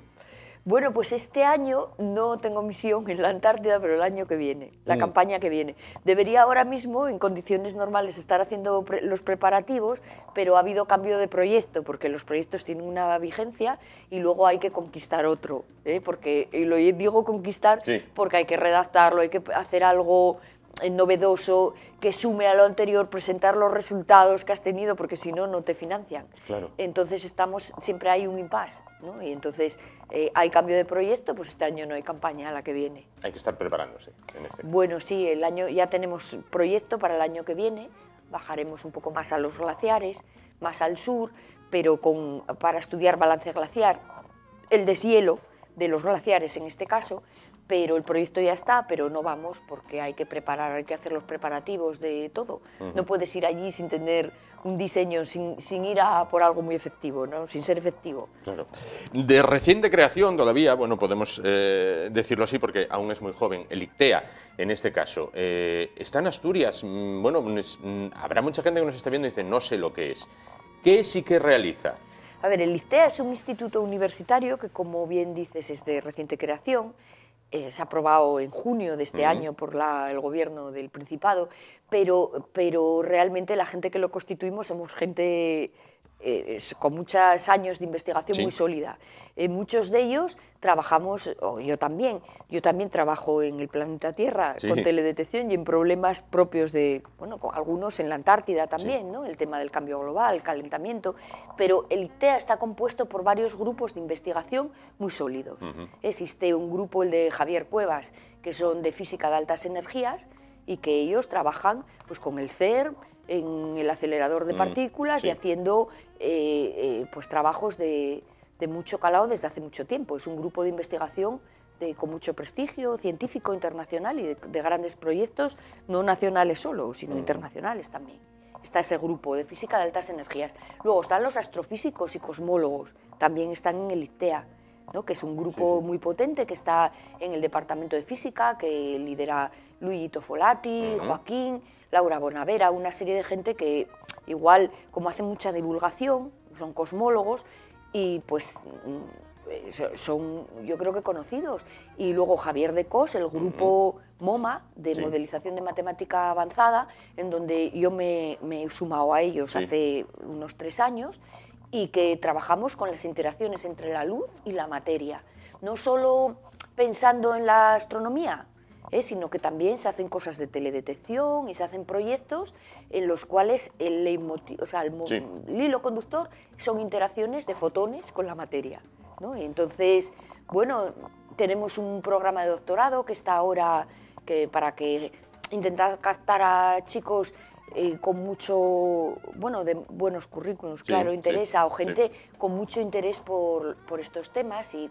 Bueno, pues este año no tengo misión en la Antártida, pero el año que viene, la campaña que viene. Debería ahora mismo, en condiciones normales, estar haciendo los preparativos, pero ha habido cambio de proyecto, porque los proyectos tienen una vigencia y luego hay que conquistar otro, porque, y lo digo conquistar porque hay que redactarlo, hay que hacer algo novedoso, que sume a lo anterior, presentar los resultados que has tenido, porque si no, no te financian. Entonces siempre hay un impasse, ¿no? Y entonces hay cambio de proyecto, pues este año no hay campaña, la que viene. Hay que estar preparándose. Bueno, sí, el año, ya tenemos proyecto para el año que viene, bajaremos un poco más a los glaciares, más al sur, pero para estudiar balance glaciar, el deshielo de los glaciares en este caso, pero el proyecto ya está, pero no vamos porque hay que preparar, hay que hacer los preparativos de todo. No puedes ir allí sin tener un diseño, sin ir a por algo muy efectivo, ¿no? Sin ser efectivo. Claro. De reciente creación todavía, bueno, podemos decirlo así porque aún es muy joven, el ICTEA, en este caso, está en Asturias. Bueno, habrá mucha gente que nos está viendo y dice, no sé lo que es. ¿Qué es y qué realiza? A ver, el ICTEA es un instituto universitario que, como bien dices, es de reciente creación. Se ha aprobado en junio de este año por el gobierno del Principado, pero realmente la gente que lo constituimos somos gente con muchos años de investigación muy sólida. Muchos de ellos trabajamos, yo también trabajo en el planeta Tierra con teledetección y en problemas propios de, bueno, con algunos en la Antártida también, ¿no? El tema del cambio global, calentamiento, pero el ICTEA está compuesto por varios grupos de investigación muy sólidos. Existe un grupo, el de Javier Cuevas, que son de física de altas energías y que ellos trabajan pues con el CERN, en el acelerador de partículas y haciendo pues trabajos de mucho calado desde hace mucho tiempo. Es un grupo de investigación con mucho prestigio científico internacional y de grandes proyectos, no nacionales solo, sino internacionales también. Está ese grupo de física de altas energías. Luego están los astrofísicos y cosmólogos, también están en el ICTEA, ¿no? Que es un grupo muy potente que está en el departamento de física, que lidera Luigi Tofolati, Joaquín, Laura Bonavera, una serie de gente que igual, como hacen mucha divulgación, son cosmólogos y pues son, yo creo que conocidos. Y luego Javier de Cos, el grupo MoMA, de modelización de matemática avanzada, en donde yo me he sumado a ellos hace unos 3 años y que trabajamos con las interacciones entre la luz y la materia. No solo pensando en la astronomía, sino que también se hacen cosas de teledetección y se hacen proyectos en los cuales el hilo conductor son interacciones de fotones con la materia, ¿no? Y entonces, bueno, tenemos un programa de doctorado que está ahora para que intentar captar a chicos con mucho, bueno, de buenos currículums, o gente con mucho interés por estos temas, y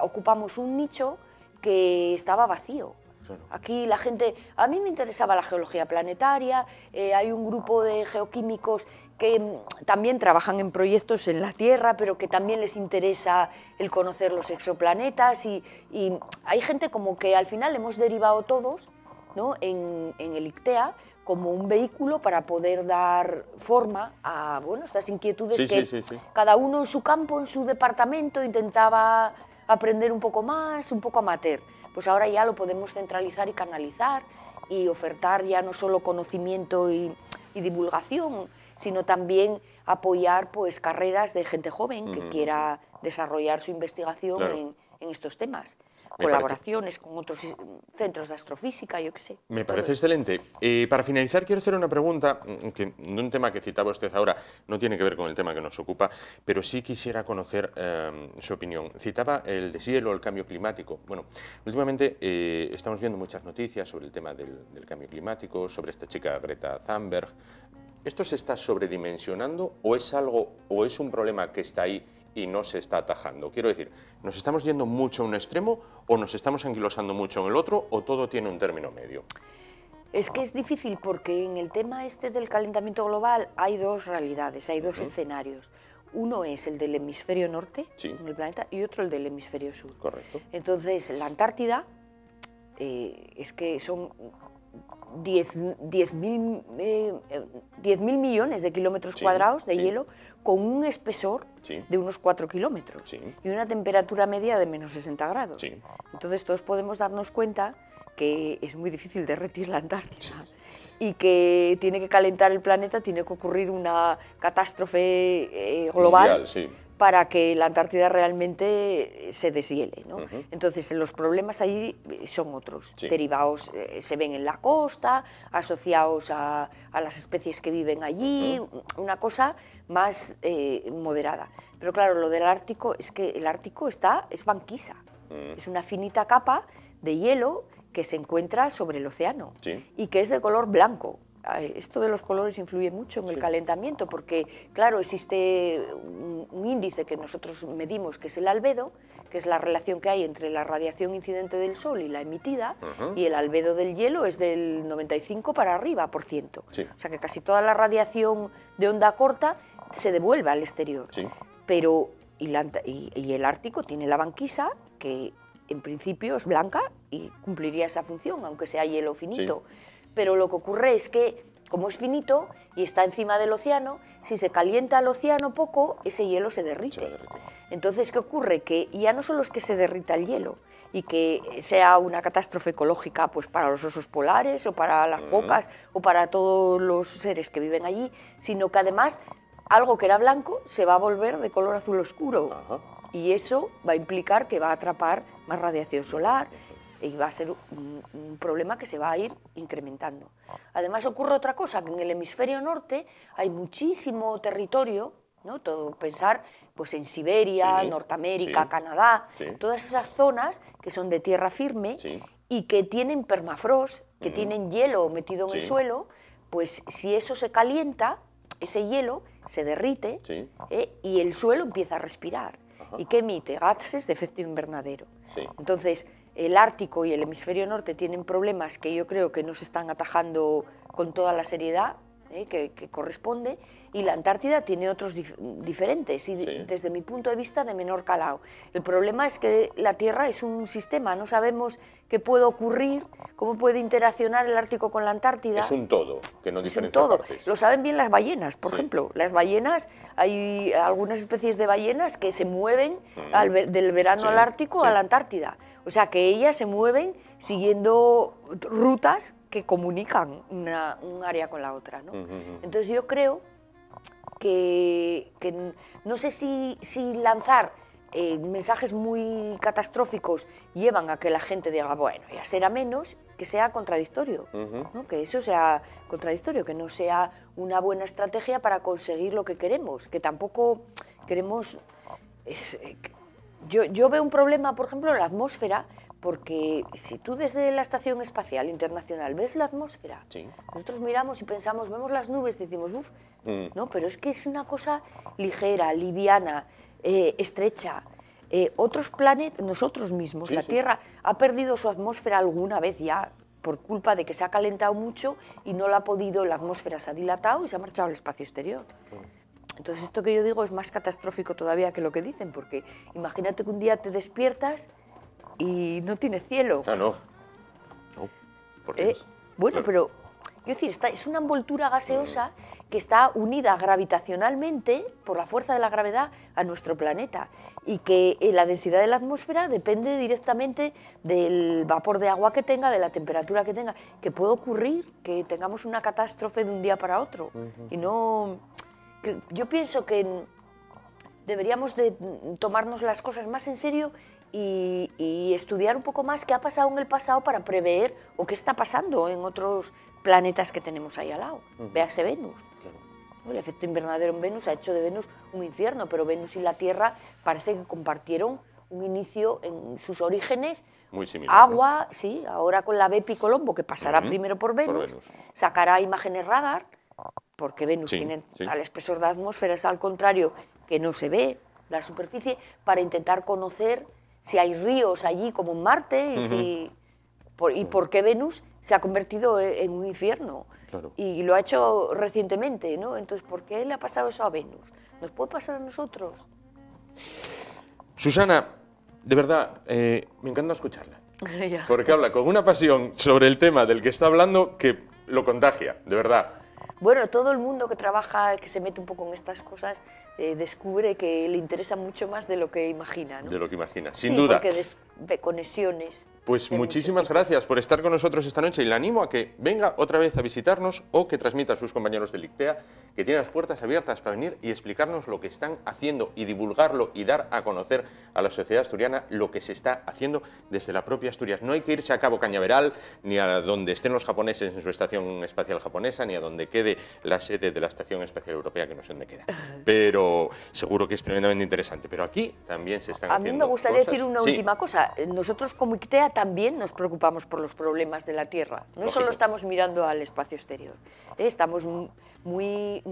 ocupamos un nicho que estaba vacío. Claro. Aquí la gente, a mí me interesaba la geología planetaria, hay un grupo de geoquímicos que también trabajan en proyectos en la Tierra, pero que también les interesa el conocer los exoplanetas, y hay gente como que al final hemos derivado todos, ¿no? en el ICTEA como un vehículo para poder dar forma a estas inquietudes que cada uno en su campo, en su departamento, intentaba aprender un poco más, un poco amateur. Pues ahora ya lo podemos centralizar y canalizar y ofertar ya no solo conocimiento y divulgación, sino también apoyar pues carreras de gente joven que quiera desarrollar su investigación en estos temas. Colaboraciones con otros centros de astrofísica, yo qué sé. Me parece excelente. Para finalizar, quiero hacer una pregunta de un tema que citaba usted ahora. No tiene que ver con el tema que nos ocupa, pero sí quisiera conocer su opinión. Citaba el deshielo, el cambio climático. Bueno, últimamente estamos viendo muchas noticias sobre el tema del cambio climático, sobre esta chica Greta Thunberg. ¿Esto se está sobredimensionando o es algo, o es un problema que está ahí y no se está atajando? Quiero decir, ¿nos estamos yendo mucho a un extremo o nos estamos anquilosando mucho en el otro, o todo tiene un término medio? Es que es difícil porque en el tema este del calentamiento global hay dos realidades, hay dos escenarios. Uno es el del hemisferio norte en el planeta y otro el del hemisferio sur. Correcto. Entonces, la Antártida es que son 10.000 millones de kilómetros cuadrados de hielo, con un espesor de unos 4 kilómetros y una temperatura media de menos 60 grados. Entonces todos podemos darnos cuenta que es muy difícil derretir la Antártida y que tiene que calentar el planeta, tiene que ocurrir una catástrofe global mundial, para que la Antártida realmente se deshiele, ¿no? Entonces los problemas allí son otros, derivados, se ven en la costa, asociados a las especies que viven allí, una cosa más moderada. Pero claro, lo del Ártico es que el Ártico es banquisa, es una finita capa de hielo que se encuentra sobre el océano y que es de color blanco. esto de los colores influye mucho en el calentamiento, porque, claro, existe un índice que nosotros medimos, que es el albedo, que es la relación que hay entre la radiación incidente del Sol y la emitida, y el albedo del hielo es del 95 para arriba, por ciento. Sí. O sea que casi toda la radiación de onda corta se devuelve al exterior. Sí. Pero, y el Ártico tiene la banquisa, que en principio es blanca y cumpliría esa función, aunque sea hielo finito. Sí. Pero lo que ocurre es que, como es finito y está encima del océano, si se calienta el océano poco, ese hielo se derrite. Entonces, ¿qué ocurre? Que ya no solo es que se derrita el hielo y que sea una catástrofe ecológica, pues, para los osos polares o para las focas o para todos los seres que viven allí, sino que además algo que era blanco se va a volver de color azul oscuro. Ajá. Y eso va a implicar que va a atrapar más radiación solar y va a ser un problema que se va a ir incrementando. Además ocurre otra cosa, que en el hemisferio norte hay muchísimo territorio, ¿no? Todo, pensar pues en Siberia, Norteamérica, Canadá, todas esas zonas que son de tierra firme y que tienen permafrost, que tienen hielo metido en el suelo, pues si eso se calienta, ese hielo se derrite y el suelo empieza a respirar. Ajá. Y que emite gases de efecto invernadero. Entonces, el Ártico y el hemisferio norte tienen problemas que yo creo que no se están atajando con toda la seriedad que corresponde, y la Antártida tiene otros diferentes, y desde mi punto de vista de menor calado. El problema es que la Tierra es un sistema, no sabemos qué puede ocurrir, cómo puede interaccionar el Ártico con la Antártida. Es un todo, que no diferencia partes. Lo saben bien las ballenas, por ejemplo. Las ballenas, hay algunas especies de ballenas que se mueven del verano al Ártico a la Antártida. O sea que ellas se mueven siguiendo rutas que comunican un área con la otra, ¿no? Entonces yo creo que no sé si lanzar mensajes muy catastróficos llevan a que la gente diga, bueno, ya será menos, que sea contradictorio, ¿no? Que eso sea contradictorio, que no sea una buena estrategia para conseguir lo que queremos, que tampoco queremos... Yo veo un problema, por ejemplo, en la atmósfera, porque si tú desde la Estación Espacial Internacional ves la atmósfera, nosotros miramos y pensamos, vemos las nubes y decimos, uff, no, pero es que es una cosa ligera, liviana, estrecha. Otros planetas, nosotros mismos, la Tierra ha perdido su atmósfera alguna vez ya, por culpa de que se ha calentado mucho y no la ha podido, la atmósfera se ha dilatado y se ha marchado al espacio exterior. Entonces esto que yo digo es más catastrófico todavía que lo que dicen, porque imagínate que un día te despiertas y no tiene cielo. Ah, no. No, por Dios. Bueno, claro. Pero... Quiero decir, es una envoltura gaseosa que está unida gravitacionalmente, por la fuerza de la gravedad, a nuestro planeta, y que la densidad de la atmósfera depende directamente del vapor de agua que tenga, de la temperatura que tenga, que puede ocurrir que tengamos una catástrofe de un día para otro. Y no... Yo pienso que deberíamos de tomarnos las cosas más en serio y estudiar un poco más qué ha pasado en el pasado para prever o qué está pasando en otros planetas que tenemos ahí al lado. Véase Venus. El efecto invernadero en Venus ha hecho de Venus un infierno, pero Venus y la Tierra parece que compartieron un inicio en sus orígenes. Muy similar. Agua, sí, ahora con la BepiColombo, que pasará primero por Venus, sacará imágenes radar, porque Venus tiene al espesor de la atmósfera, es al contrario, que no se ve la superficie, para intentar conocer si hay ríos allí como en Marte y por qué Venus se ha convertido en un infierno. Claro. Y lo ha hecho recientemente, ¿no? Entonces, ¿por qué le ha pasado eso a Venus? ¿Nos puede pasar a nosotros? Susana, de verdad, me encanta escucharla. Porque habla con una pasión sobre el tema del que está hablando que lo contagia, de verdad. Bueno, todo el mundo que trabaja, que se mete un poco en estas cosas, descubre que le interesa mucho más de lo que imagina, ¿no? De lo que imagina, sin duda. Porque de conexiones. Pues muchísimas gracias por estar con nosotros esta noche, y le animo a que venga otra vez a visitarnos o que transmita a sus compañeros del ICTEA, que tienen las puertas abiertas para venir y explicarnos lo que están haciendo y divulgarlo y dar a conocer a la sociedad asturiana lo que se está haciendo desde la propia Asturias. No hay que irse a Cabo Cañaveral, ni a donde estén los japoneses en su estación espacial japonesa, ni a donde quede la sede de la Estación Espacial Europea, que no sé dónde queda. Pero seguro que es tremendamente interesante. Pero aquí también se están haciendo cosas. A mí me gustaría decir una última cosa. Nosotros como ICTEA también nos preocupamos por los problemas de la Tierra. No Lógico. Solo estamos mirando al espacio exterior, estamos muy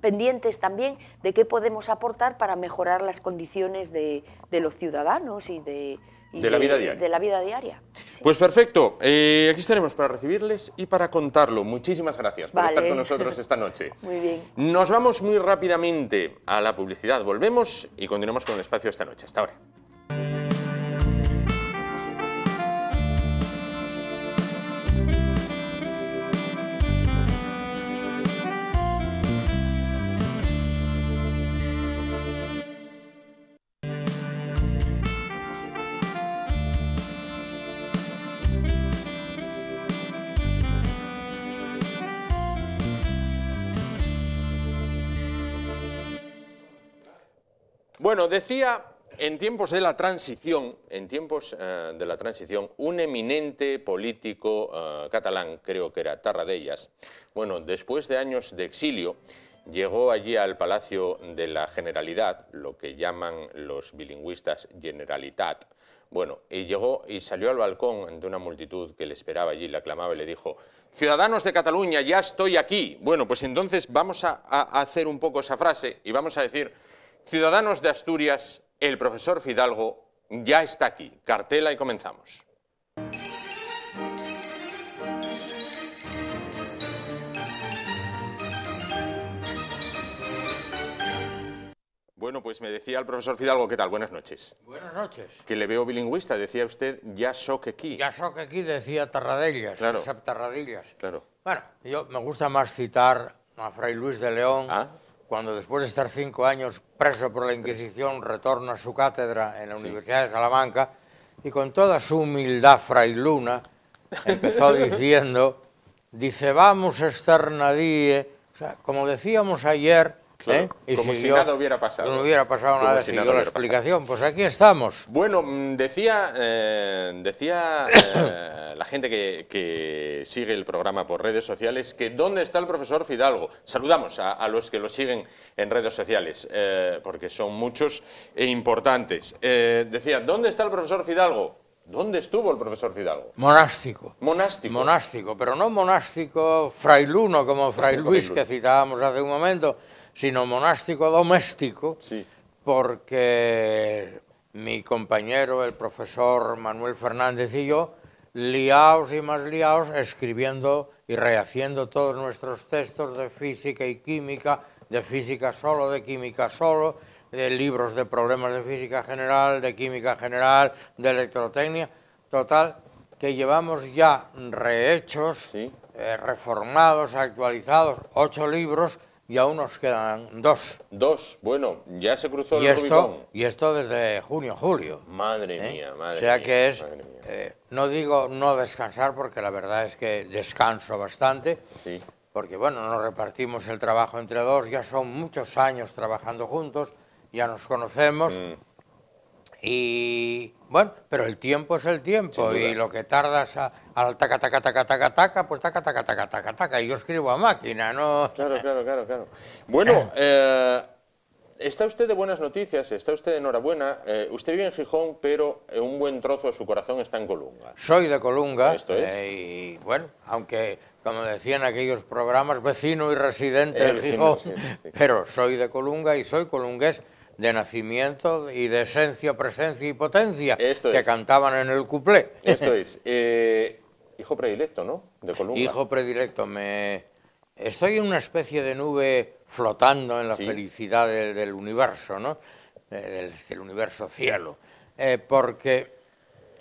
pendientes también de qué podemos aportar para mejorar las condiciones de los ciudadanos y de la vida diaria. Sí. Pues perfecto, aquí estaremos para recibirles y para contarlo. Muchísimas gracias por estar con nosotros esta noche. Muy bien. Nos vamos muy rápidamente a la publicidad. Volvemos y continuamos con el espacio esta noche. Hasta ahora. Bueno, decía, en tiempos de la transición, un eminente político catalán, creo que era Tarradellas, bueno, después de años de exilio, llegó allí al Palacio de la Generalidad, lo que llaman los bilingüistas Generalitat, bueno, y llegó y salió al balcón ante una multitud que le esperaba allí, le aclamaba y le dijo: ciudadanos de Cataluña, ya estoy aquí. Bueno, pues entonces vamos a hacer un poco esa frase y vamos a decir: ciudadanos de Asturias, el profesor Fidalgo ya está aquí. Cartela y comenzamos. Bueno, pues me decía el profesor Fidalgo, ¿qué tal? Buenas noches. Buenas noches. Que le veo bilingüista, decía usted, ya soc aquí. Ya soc aquí, decía Tarradellas. Claro. Tarradellas. Claro. Bueno, yo me gusta más citar a Fray Luis de León. ¿Ah? Cuando después de estar 5 años preso por la Inquisición, retorna a su cátedra en la Universidad de Salamanca y con toda su humildad frailuna empezó diciendo, dice, vamos externadie, o sea, como decíamos ayer, claro, y como si nada hubiera pasado. No hubiera pasado nada, siguió la explicación, pues aquí estamos. Bueno, decía la gente que sigue el programa por redes sociales que ¿dónde está el profesor Fidalgo? Saludamos a los que lo siguen en redes sociales, porque son muchos e importantes. Decía, ¿dónde está el profesor Fidalgo? ¿Dónde estuvo el profesor Fidalgo? Monástico. Monástico. Monástico, pero no monástico frailuno como Fray Luis que citábamos hace un momento, sino monástico doméstico, sí, porque mi compañero, el profesor Manuel Fernández y yo, liaos y más liaos, escribiendo y rehaciendo todos nuestros textos de física y química, de física solo, de química solo, de libros de problemas de física general, de química general, de electrotecnia, total, que llevamos ya rehechos, sí, reformados, actualizados, 8 libros, y aún nos quedan 2. 2, bueno, ya se cruzó el Rubicón. Y esto desde junio, julio. Madre mía, madre mía. O sea que es, no digo no descansar, porque la verdad es que descanso bastante. Sí. Porque bueno, nos repartimos el trabajo entre 2, ya son muchos años trabajando juntos, ya nos conocemos. Mm. Y bueno, pero el tiempo es el tiempo y lo que tardas al taca, taca, taca, taca, taca, pues taca, taca, taca, taca, taca, y yo escribo a máquina, ¿no? Claro, claro, claro, claro. Bueno, está usted de buenas noticias, está usted de enhorabuena, usted vive en Gijón, pero un buen trozo de su corazón está en Colunga. Soy de Colunga. Esto es. Y bueno, aunque como decían aquellos programas, vecino y residente de Gijón, sí. Pero soy de Colunga y soy colungués de nacimiento y de esencia, presencia y potencia, esto que es. Cantaban en el cuplé. Esto es. Hijo predilecto, ¿no? De Colunga. Hijo predilecto. Estoy en una especie de nube flotando en la ¿sí? felicidad del universo, ¿no? Del universo cielo. Porque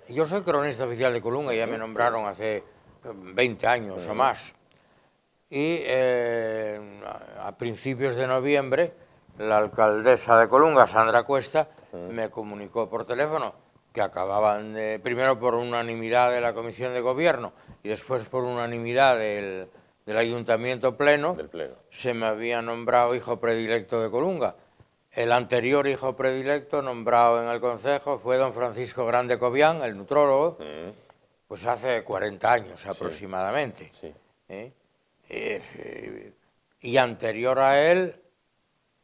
yo soy cronista oficial de Colunga, ya me nombraron hace 20 años o más. Y a principios de noviembre, la alcaldesa de Colunga, Sandra Cuesta, me comunicó por teléfono que acababan, primero por unanimidad de la Comisión de Gobierno y después por unanimidad del Ayuntamiento Pleno, se me había nombrado hijo predilecto de Colunga. El anterior hijo predilecto nombrado en el Concejo fue don Francisco Grande Cobián, el nutrólogo, pues hace 40 años aproximadamente. Sí. Sí. Y anterior a él,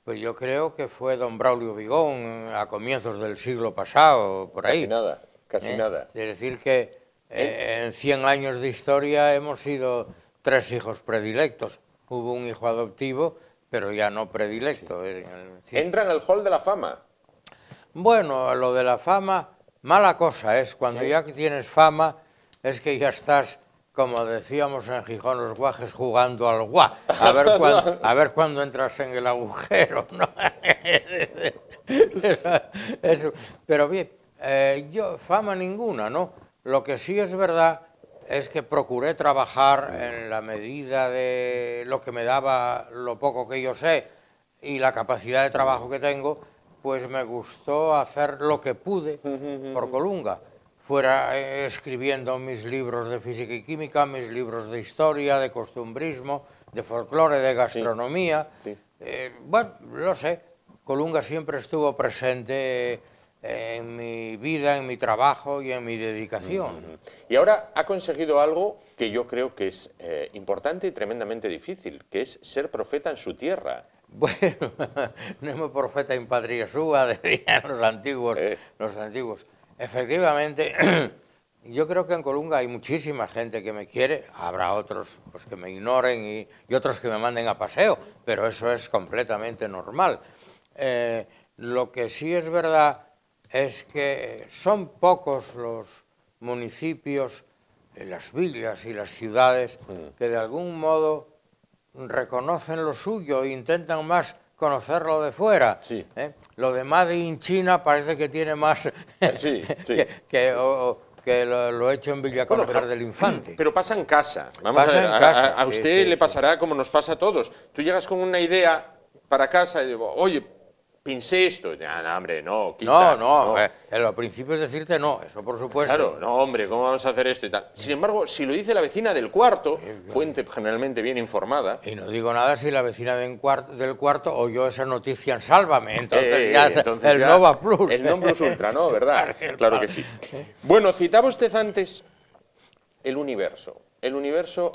pues yo creo que fue don Braulio Vigón a comienzos del siglo pasado, por ahí. Casi nada. Casi nada. Es decir que en 100 años de historia hemos sido 3 hijos predilectos. Hubo un hijo adoptivo, pero ya no predilecto. Sí. ¿Entran al hall de la fama? Bueno, lo de la fama, mala cosa es. Cuando ya tienes fama, es que ya estás, como decíamos en Gijón, los guajes jugando al guá. A ver cuándo entras en el agujero, ¿no? Eso, pero bien, yo fama ninguna, ¿no? Lo que sí es verdad es que procuré trabajar en la medida de lo que me daba lo poco que yo sé y la capacidad de trabajo que tengo, pues me gustó hacer lo que pude por Colunga, fuera escribiendo mis libros de física y química, mis libros de historia, de costumbrismo, de folclore, de gastronomía. Sí, sí. Bueno, lo sé, Colunga siempre estuvo presente en mi vida, en mi trabajo y en mi dedicación. Y ahora ha conseguido algo que yo creo que es importante y tremendamente difícil, que es ser profeta en su tierra. Bueno, nemo profeta in patria sua, decían los antiguos. Efectivamente, yo creo que en Colunga hay muchísima gente que me quiere, habrá otros pues, que me ignoren y otros que me manden a paseo, pero eso es completamente normal. Lo que sí es verdad es que son pocos los municipios, las villas y las ciudades que de algún modo reconocen lo suyo e intentan más conocerlo de fuera. Sí. Lo de Made in China parece que tiene más que lo hecho en Villaconejar del Infante. Pero pasa en casa. Vamos a usted le pasará como nos pasa a todos. Tú llegas con una idea para casa y digo, oye, pensé esto. Nah, nah, hombre, no, quita, no. En los principios decirte no, eso por supuesto. Claro, no, hombre, ¿cómo vamos a hacer esto y tal? Sin embargo, si lo dice la vecina del cuarto, fuente generalmente bien informada... Y no digo nada si la vecina del cuarto oyó esa noticia en Sálvame, entonces ya entonces el ya, Nova Plus. El non plus ultra, ¿no? ¿Verdad? Claro que sí. Bueno, citaba usted antes el universo. El universo,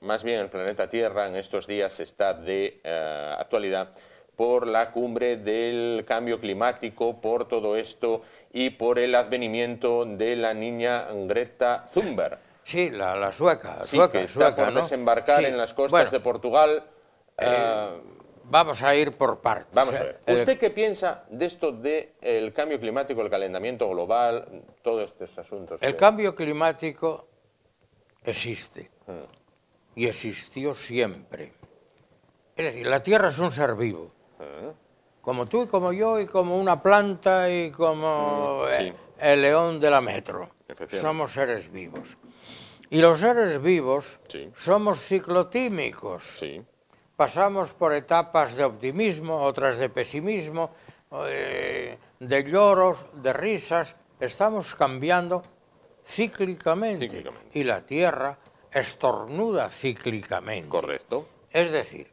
más bien el planeta Tierra, en estos días está de actualidad, por la cumbre del cambio climático, por todo esto y por el advenimiento de la niña Greta Thunberg. Sí, la sueca. La sueca que está por desembarcar en las costas de Portugal. Vamos a ir por partes. Vamos a ver. ¿Usted qué piensa de esto del cambio climático, el calentamiento global, todos estos asuntos? El cambio climático existe y existió siempre. Es decir, la Tierra es un ser vivo. Como tú y como yo y como una planta y como el león de la metro. Somos seres vivos. Y los seres vivos somos ciclotímicos. Pasamos por etapas de optimismo, otras de pesimismo, de lloros, de risas. Estamos cambiando cíclicamente. Y la Tierra estornuda cíclicamente. Correcto. Es decir,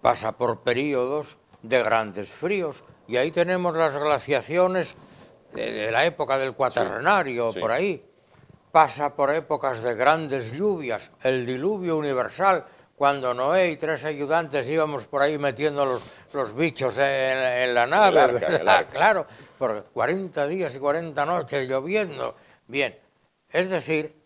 pasa por periodos de grandes fríos y ahí tenemos las glaciaciones de la época del Cuaternario, por ahí. Pasa por épocas de grandes lluvias, el diluvio universal, cuando Noé y 3 ayudantes íbamos por ahí metiendo los bichos en la nave, el arca. Claro, por 40 días y 40 noches lloviendo. Bien, es decir,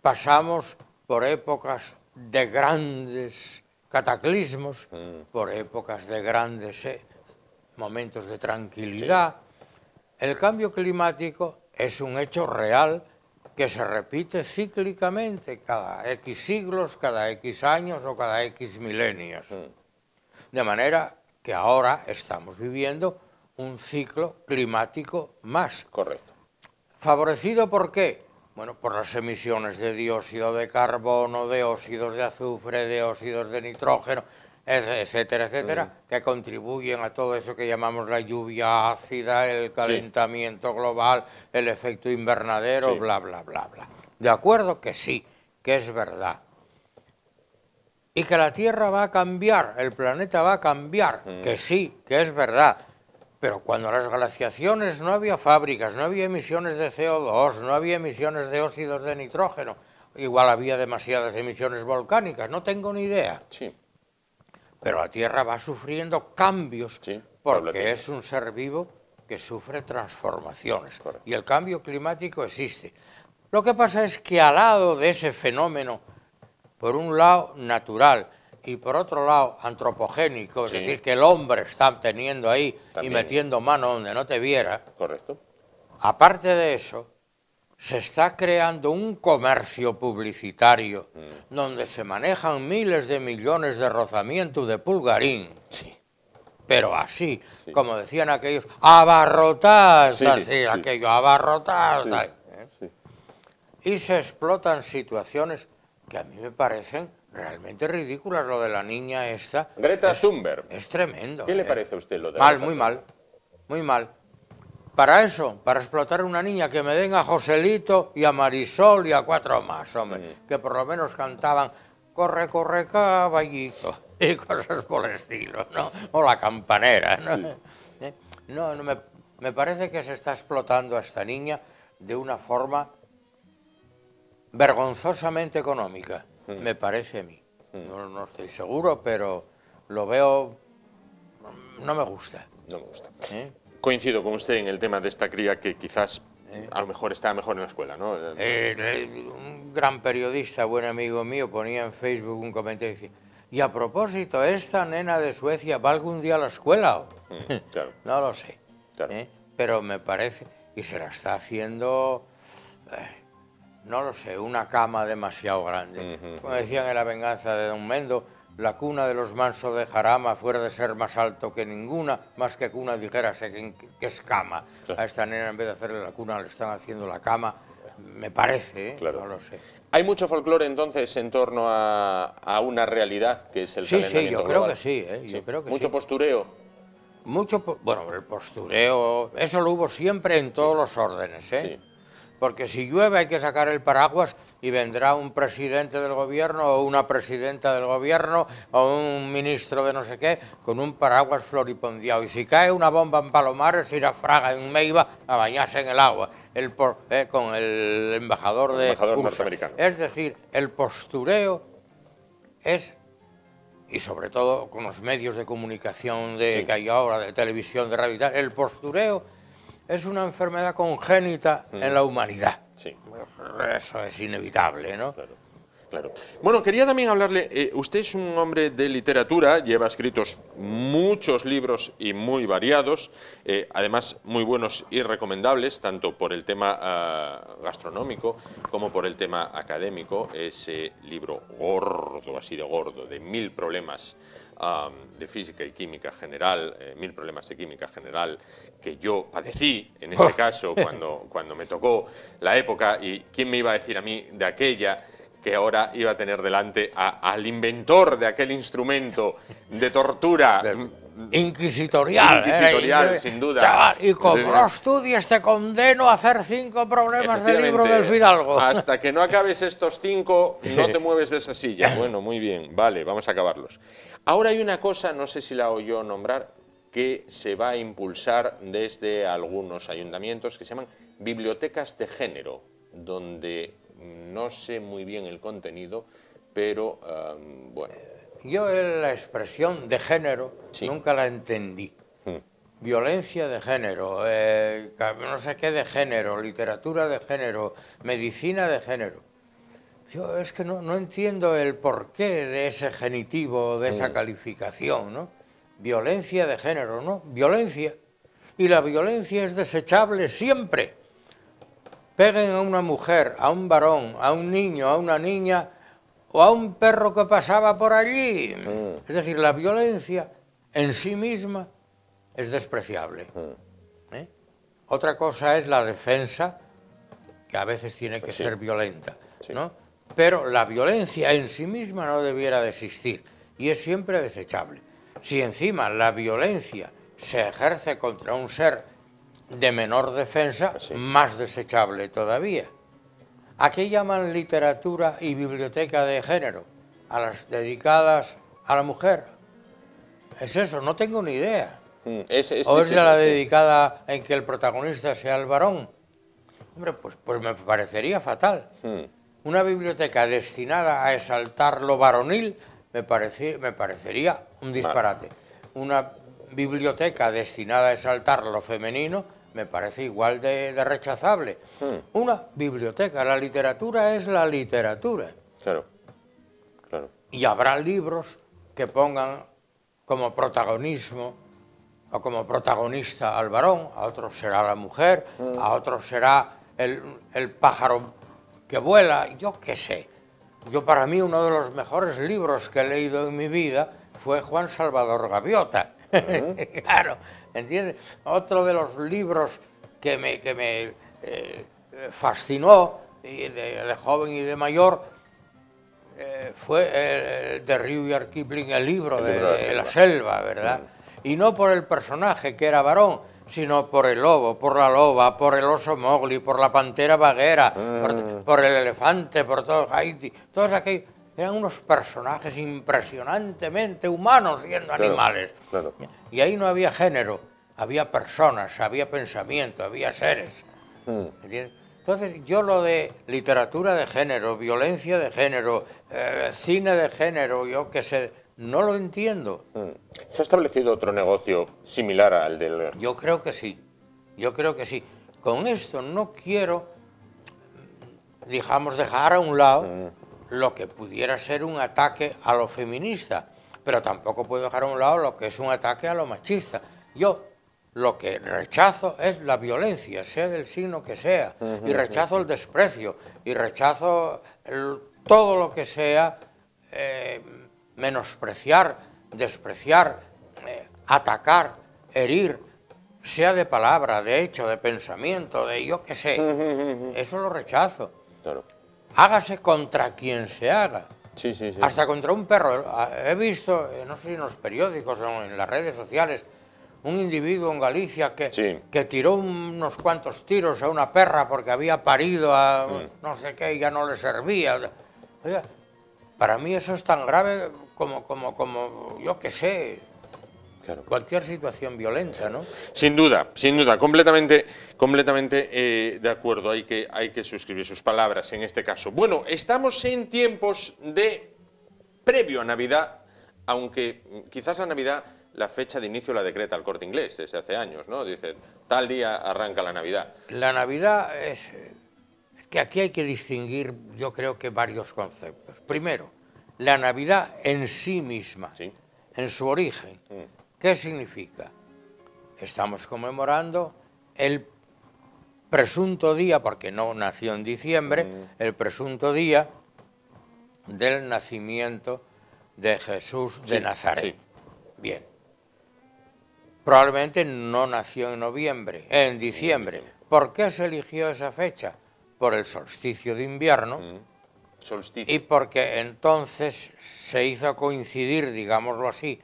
pasamos por épocas de grandes cataclismos, por épocas de grandes momentos de tranquilidad. El cambio climático es un hecho real que se repite cíclicamente cada X siglos, cada X años o cada X milenios. De manera que ahora estamos viviendo un ciclo climático más. Correcto. ¿Favorecido por qué? Bueno, por las emisiones de dióxido de carbono, de óxidos de azufre, de óxidos de nitrógeno, etcétera, etcétera, que contribuyen a todo eso que llamamos la lluvia ácida, el calentamiento global, el efecto invernadero, bla, bla, bla, bla. De acuerdo que sí, que es verdad. Y que la Tierra va a cambiar, el planeta va a cambiar, que sí, que es verdad. Pero cuando las glaciaciones no había fábricas, no había emisiones de CO2, no había emisiones de óxidos de nitrógeno, igual había demasiadas emisiones volcánicas, no tengo ni idea. Pero la Tierra va sufriendo cambios porque es un ser vivo que sufre transformaciones. Correcto. Y el cambio climático existe. Lo que pasa es que al lado de ese fenómeno, por un lado natural y por otro lado antropogénico, es decir, que el hombre está teniendo ahí también, y metiendo mano donde no te viera, correcto, aparte de eso, se está creando un comercio publicitario donde se manejan miles de millones de rozamientos de pulgarín. Sí. Pero así, como decían aquellos, abarrotadas, aquello, abarrotadas. Sí. Y se explotan situaciones que a mí me parecen realmente ridículas. Lo de la niña esta... Greta Thunberg. Es tremendo. ¿Qué le parece a usted lo de Greta Thunberg? Muy mal, muy mal. Para eso, para explotar una niña, que me den a Joselito y a Marisol y a cuatro más, hombre, que por lo menos cantaban corre, corre, caballito y cosas por el estilo, ¿no? O la campanera, ¿no? No, no me parece que se está explotando a esta niña de una forma vergonzosamente económica, me parece a mí. No estoy seguro, pero lo veo... no me gusta. No me gusta. Coincido con usted en el tema de esta cría que quizás a lo mejor está mejor en la escuela, ¿no? Un gran periodista, buen amigo mío, ponía en Facebook un comentario y decía, y a propósito, ¿esta nena de Suecia va algún día a la escuela? Claro. No lo sé, claro. Pero me parece, y se la está haciendo, no lo sé, una cama demasiado grande. Como decían en La venganza de Don Mendo, la cuna de los mansos de Jarama fuera de ser más alto que ninguna, más que cuna, dijérase que es cama. A esta nena, en vez de hacerle la cuna, le están haciendo la cama, me parece, claro. No lo sé. ¿Hay mucho folclore entonces en torno a una realidad que es el calentamiento global? Sí, yo creo que sí. ¿Mucho postureo? Mucho, bueno, el postureo, eso lo hubo siempre en todos los órdenes, Sí. Porque si llueve hay que sacar el paraguas y vendrá un presidente del gobierno o una presidenta del gobierno o un ministro de no sé qué con un paraguas floripondiado. Y si cae una bomba en Palomares, irá Fraga en Meiva a bañarse en el agua con el embajador de norteamericano. Es decir, el postureo es, y sobre todo con los medios de comunicación que hay ahora, de televisión, de radio y tal, el postureo... es una enfermedad congénita en la humanidad. Sí. Eso es inevitable, ¿no? Claro, claro. Bueno, quería también hablarle... usted es un hombre de literatura, lleva escritos muchos libros y muy variados, además muy buenos y recomendables, tanto por el tema gastronómico como por el tema académico. Ese libro gordo, así de gordo, de 1000 problemas de física y química general, 1000 problemas de química general, que yo padecí, en este caso, cuando me tocó la época, y quién me iba a decir a mí de aquella que ahora iba a tener delante al inventor de aquel instrumento de tortura... Inquisitorial, sin duda. Chaval, y como no estudies te condeno a hacer 5 problemas del libro del Fidalgo. Hasta que no acabes estos 5 no te mueves de esa silla. Bueno, muy bien, vale, vamos a acabarlos. Ahora hay una cosa, no sé si la oyó nombrar, que se va a impulsar desde algunos ayuntamientos, que se llaman bibliotecas de género, donde no sé muy bien el contenido, pero bueno... Yo la expresión de género nunca la entendí. Violencia de género, no sé qué de género, literatura de género, medicina de género. Yo es que no entiendo el porqué de ese genitivo, de esa calificación, ¿no? Violencia de género, ¿no? Violencia. Y la violencia es desechable siempre. Peguen a una mujer, a un varón, a un niño, a una niña... o a un perro que pasaba por allí. Es decir, la violencia en sí misma es despreciable. Otra cosa es la defensa, que a veces tiene que ser violenta, ¿no? Pero la violencia en sí misma no debiera de existir, y es siempre desechable. Si encima la violencia se ejerce contra un ser de menor defensa, más desechable todavía. ¿A qué llaman literatura y biblioteca de género? ¿A las dedicadas a la mujer? ¿Es eso? No tengo ni idea. ¿O es la dedicada en que el protagonista sea el varón? Hombre, pues me parecería fatal. Una biblioteca destinada a exaltar lo varonil me parecería un disparate. Una biblioteca destinada a exaltar lo femenino me parece igual de rechazable. Una biblioteca, la literatura es la literatura. Claro, claro. Y habrá libros que pongan como protagonismo o como protagonista al varón, a otros será la mujer, a otros será el pájaro que vuela, yo qué sé. Yo, para mí, uno de los mejores libros que he leído en mi vida fue Juan Salvador Gaviota. Claro, ¿entiendes? Otro de los libros que me fascinó, de joven y de mayor, fue el de Rudyard Kipling, el libro de la selva, ¿verdad? Y no por el personaje, que era varón, sino por el lobo, por la loba, por el oso Mowgli, por la pantera Baguera, por el elefante, por todo Haití. Todos aquellos eran unos personajes impresionantemente humanos siendo animales. Claro. Y ahí no había género, había personas, había pensamiento, había seres. Entonces yo lo de literatura de género, violencia de género, cine de género, yo qué sé, no lo entiendo. ¿Se ha establecido otro negocio similar al del...? Yo creo que sí, yo creo que sí. Con esto no quiero, digamos, dejar a un lado lo que pudiera ser un ataque a lo feminista, pero tampoco puedo dejar a un lado lo que es un ataque a lo machista. Yo lo que rechazo es la violencia, sea del signo que sea, y rechazo el desprecio, y rechazo todo lo que sea... menospreciar, despreciar, atacar, herir, sea de palabra, de hecho, de pensamiento, de yo qué sé, eso lo rechazo. Claro. Hágase contra quien se haga, sí, sí, sí. Hasta contra un perro. He visto, no sé si en los periódicos o en las redes sociales, un individuo en Galicia que, sí, que tiró unos cuantos tiros a una perra porque había parido a no sé qué y ya no le servía. Oiga, para mí eso es tan grave como yo qué sé, claro, cualquier situación violenta, ¿no? Sin duda, completamente de acuerdo, hay que suscribir sus palabras en este caso. Bueno, estamos en tiempos de previo a Navidad, aunque quizás a Navidad la fecha de inicio la decreta el Corte Inglés desde hace años, ¿no? Dice, tal día arranca la Navidad. La Navidad es... que aquí hay que distinguir, yo creo que varios conceptos. Primero, la Navidad en sí misma, ¿sí?, en su origen. ¿Qué significa? Estamos conmemorando el presunto día, porque no nació en diciembre, el presunto día del nacimiento de Jesús de Nazaret. Sí. Bien. Probablemente no nació en noviembre, en diciembre. ¿Por qué se eligió esa fecha? Por el solsticio de invierno, solsticio, y porque entonces se hizo coincidir, digámoslo así,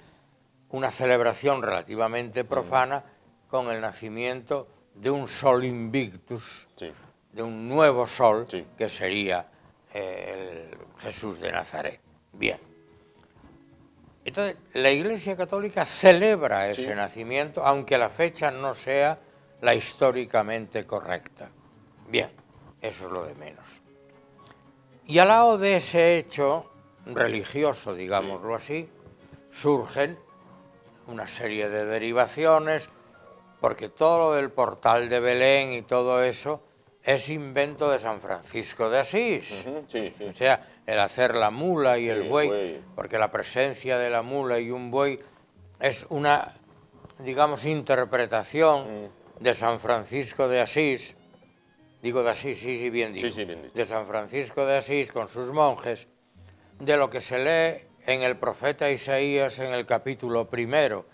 una celebración relativamente profana con el nacimiento de un sol invictus, sí, de un nuevo sol, sí, que sería el Jesús de Nazaret. Bien. Entonces, la Iglesia Católica celebra ese, sí, nacimiento, aunque la fecha no sea la históricamente correcta. Bien. Eso es lo de menos. Y al lado de ese hecho religioso, digámoslo así, surgen una serie de derivaciones, porque todo lo del portal de Belén y todo eso es invento de San Francisco de Asís. Sí, sí. O sea, el hacer la mula y sí, el buey, porque la presencia de la mula y un buey es una, digamos, interpretación de San Francisco de Asís. Digo de Asís, sí, sí, bien dicho. Sí, sí, bien dicho. De San Francisco de Asís con sus monjes, de lo que se lee en el profeta Isaías en el capítulo 1.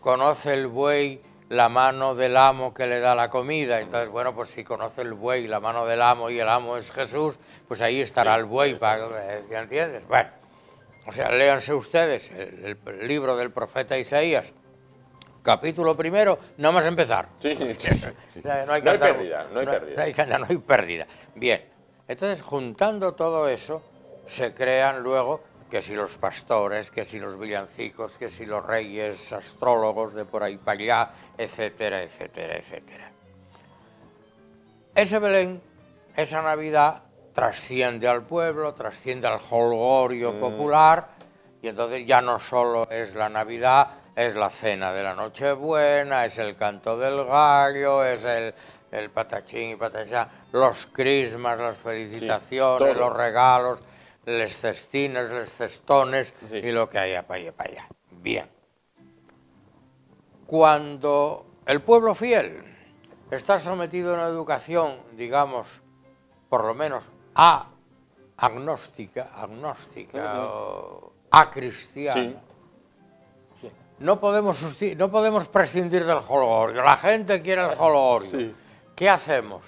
Conoce el buey la mano del amo que le da la comida. Entonces, bueno, pues si conoce el buey la mano del amo y el amo es Jesús, pues ahí estará, sí, el buey, para, ¿entiendes? Bueno, o sea, léanse ustedes el libro del profeta Isaías. Capítulo 1, nada más empezar. Sí, sí, sí. No hay pérdida, no hay pérdida. No hay pérdida. Bien, entonces juntando todo eso, se crean luego que si los pastores, que si los villancicos, que si los reyes, astrólogos de por ahí para allá, etcétera, etcétera, etcétera. Ese Belén, esa Navidad, trasciende al pueblo, trasciende al jolgorio popular, y entonces ya no solo es la Navidad, es la cena de la Nochebuena, es el canto del gallo, es el patachín y patachá, los crismas, las felicitaciones, sí, los regalos, les cestines, les cestones, sí, y lo que haya para allá, para allá. Bien. Cuando el pueblo fiel está sometido a una educación, digamos, por lo menos agnóstica o acristiana, sí. Sí. No podemos prescindir del jolgorio, la gente quiere el jolgorio. Sí. ¿Qué hacemos?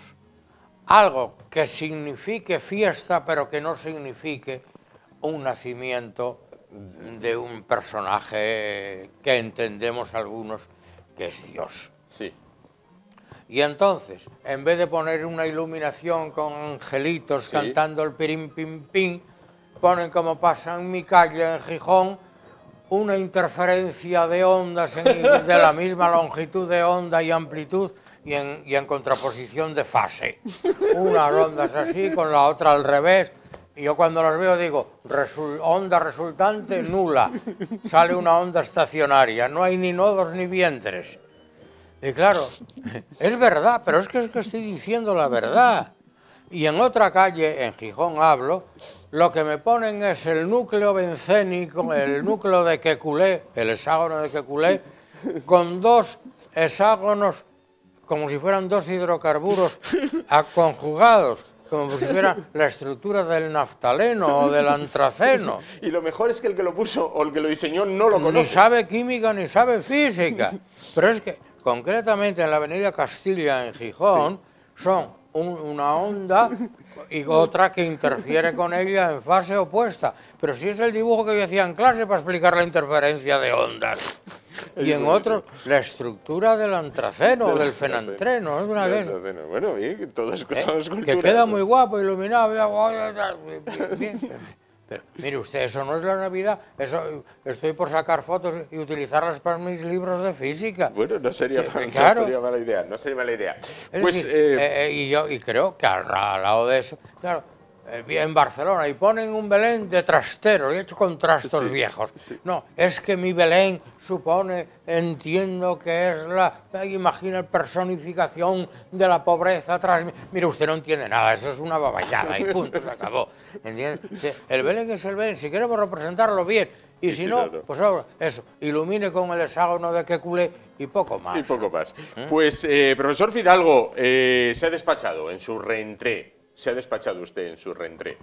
Algo que signifique fiesta, pero que no signifique un nacimiento de un personaje que entendemos algunos que es Dios. Sí. Y entonces, en vez de poner una iluminación con angelitos, sí, cantando el pirim pim pim, ponen, como pasa en mi calle en Gijón, una interferencia de ondas de la misma longitud de onda y amplitud y en contraposición de fase. Unas ondas así, con la otra al revés. Y yo cuando las veo digo, onda resultante nula, sale una onda estacionaria, no hay ni nodos ni vientres. Y claro, es verdad, pero es que estoy diciendo la verdad. Y en otra calle, en Gijón hablo, lo que me ponen es el núcleo bencénico, el núcleo de Kekulé, el hexágono de Kekulé, con dos hexágonos, como si fueran dos hidrocarburos conjugados, como si fuera la estructura del naftaleno o del antraceno. Y lo mejor es que el que lo puso o el que lo diseñó no lo conoce. Ni sabe química ni sabe física. Pero es que concretamente en la avenida Castilla, en Gijón, sí, son una onda y otra que interfiere con ella en fase opuesta. Pero si es el dibujo que yo hacía en clase para explicar la interferencia de ondas. Y en otro, la estructura del antraceno, del fenantreno. Es una vez. Bueno, y todas cosas culturales. Que queda muy guapo, iluminado. Pero, mire usted, eso no es la Navidad, eso estoy por sacar fotos y utilizarlas para mis libros de física. Bueno, no sería, claro, no sería mala idea, no sería mala idea. Pues, decir, y creo que al lado de eso, claro, en Barcelona, y ponen un Belén de trastero, y hecho con trastos, sí, viejos. Sí. No, es que mi Belén supone, entiendo que es la imagina personificación de la pobreza. Mire, usted no entiende nada, eso es una baballada y punto, se acabó. ¿Entiendes? El Belén es el Belén, si queremos representarlo bien, y si no, claro, pues ahora, eso, ilumine con el hexágono de Kekulé y poco más. Y poco más. ¿Eh? Pues, profesor Fidalgo, se ha despachado en su reentré. Se ha despachado usted en su reentré.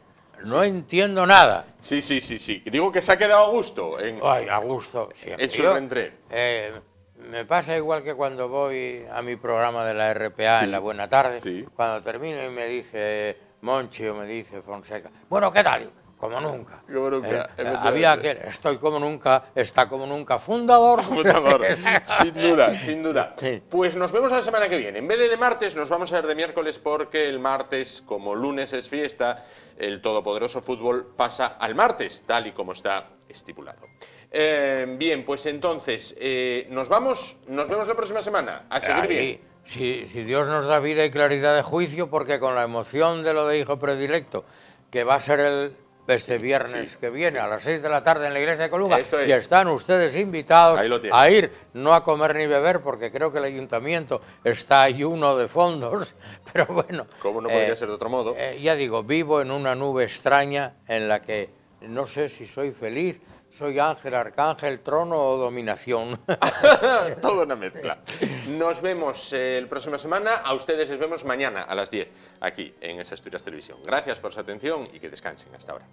No entiendo nada. Sí, sí, sí, sí. Digo que se ha quedado a gusto. Ay, a gusto. Sí, en su reentré. Me pasa igual que cuando voy a mi programa de la RPA, sí, en la Buena Tarde. Sí. Cuando termino y me dice Monchi o me dice Fonseca, bueno, ¿qué tal? Como nunca. Como nunca. Había que estoy como nunca, está como nunca, fundador. Fundador, sin duda, sin duda. Sí. Pues nos vemos la semana que viene. En vez de martes, nos vamos a ver de miércoles porque el martes, como lunes es fiesta, el todopoderoso fútbol pasa al martes, tal y como está estipulado. Bien, pues entonces, nos vamos, nos vemos la próxima semana. A seguir bien. Si Dios nos da vida y claridad de juicio, porque con la emoción de lo de hijo predilecto, que va a ser el... este viernes, sí, que viene, sí, a las 6 de la tarde en la iglesia de Colunga, es, y están ustedes invitados a ir, no a comer ni beber, porque creo que el ayuntamiento está ayuno de fondos, pero bueno. Como no podría ser de otro modo. Ya digo, vivo en una nube extraña en la que no sé si soy feliz, soy ángel, arcángel, trono o dominación. Todo una mezcla. Nos vemos la próxima semana. A ustedes les vemos mañana a las 10, aquí en Es Asturias Televisión. Gracias por su atención y que descansen hasta ahora.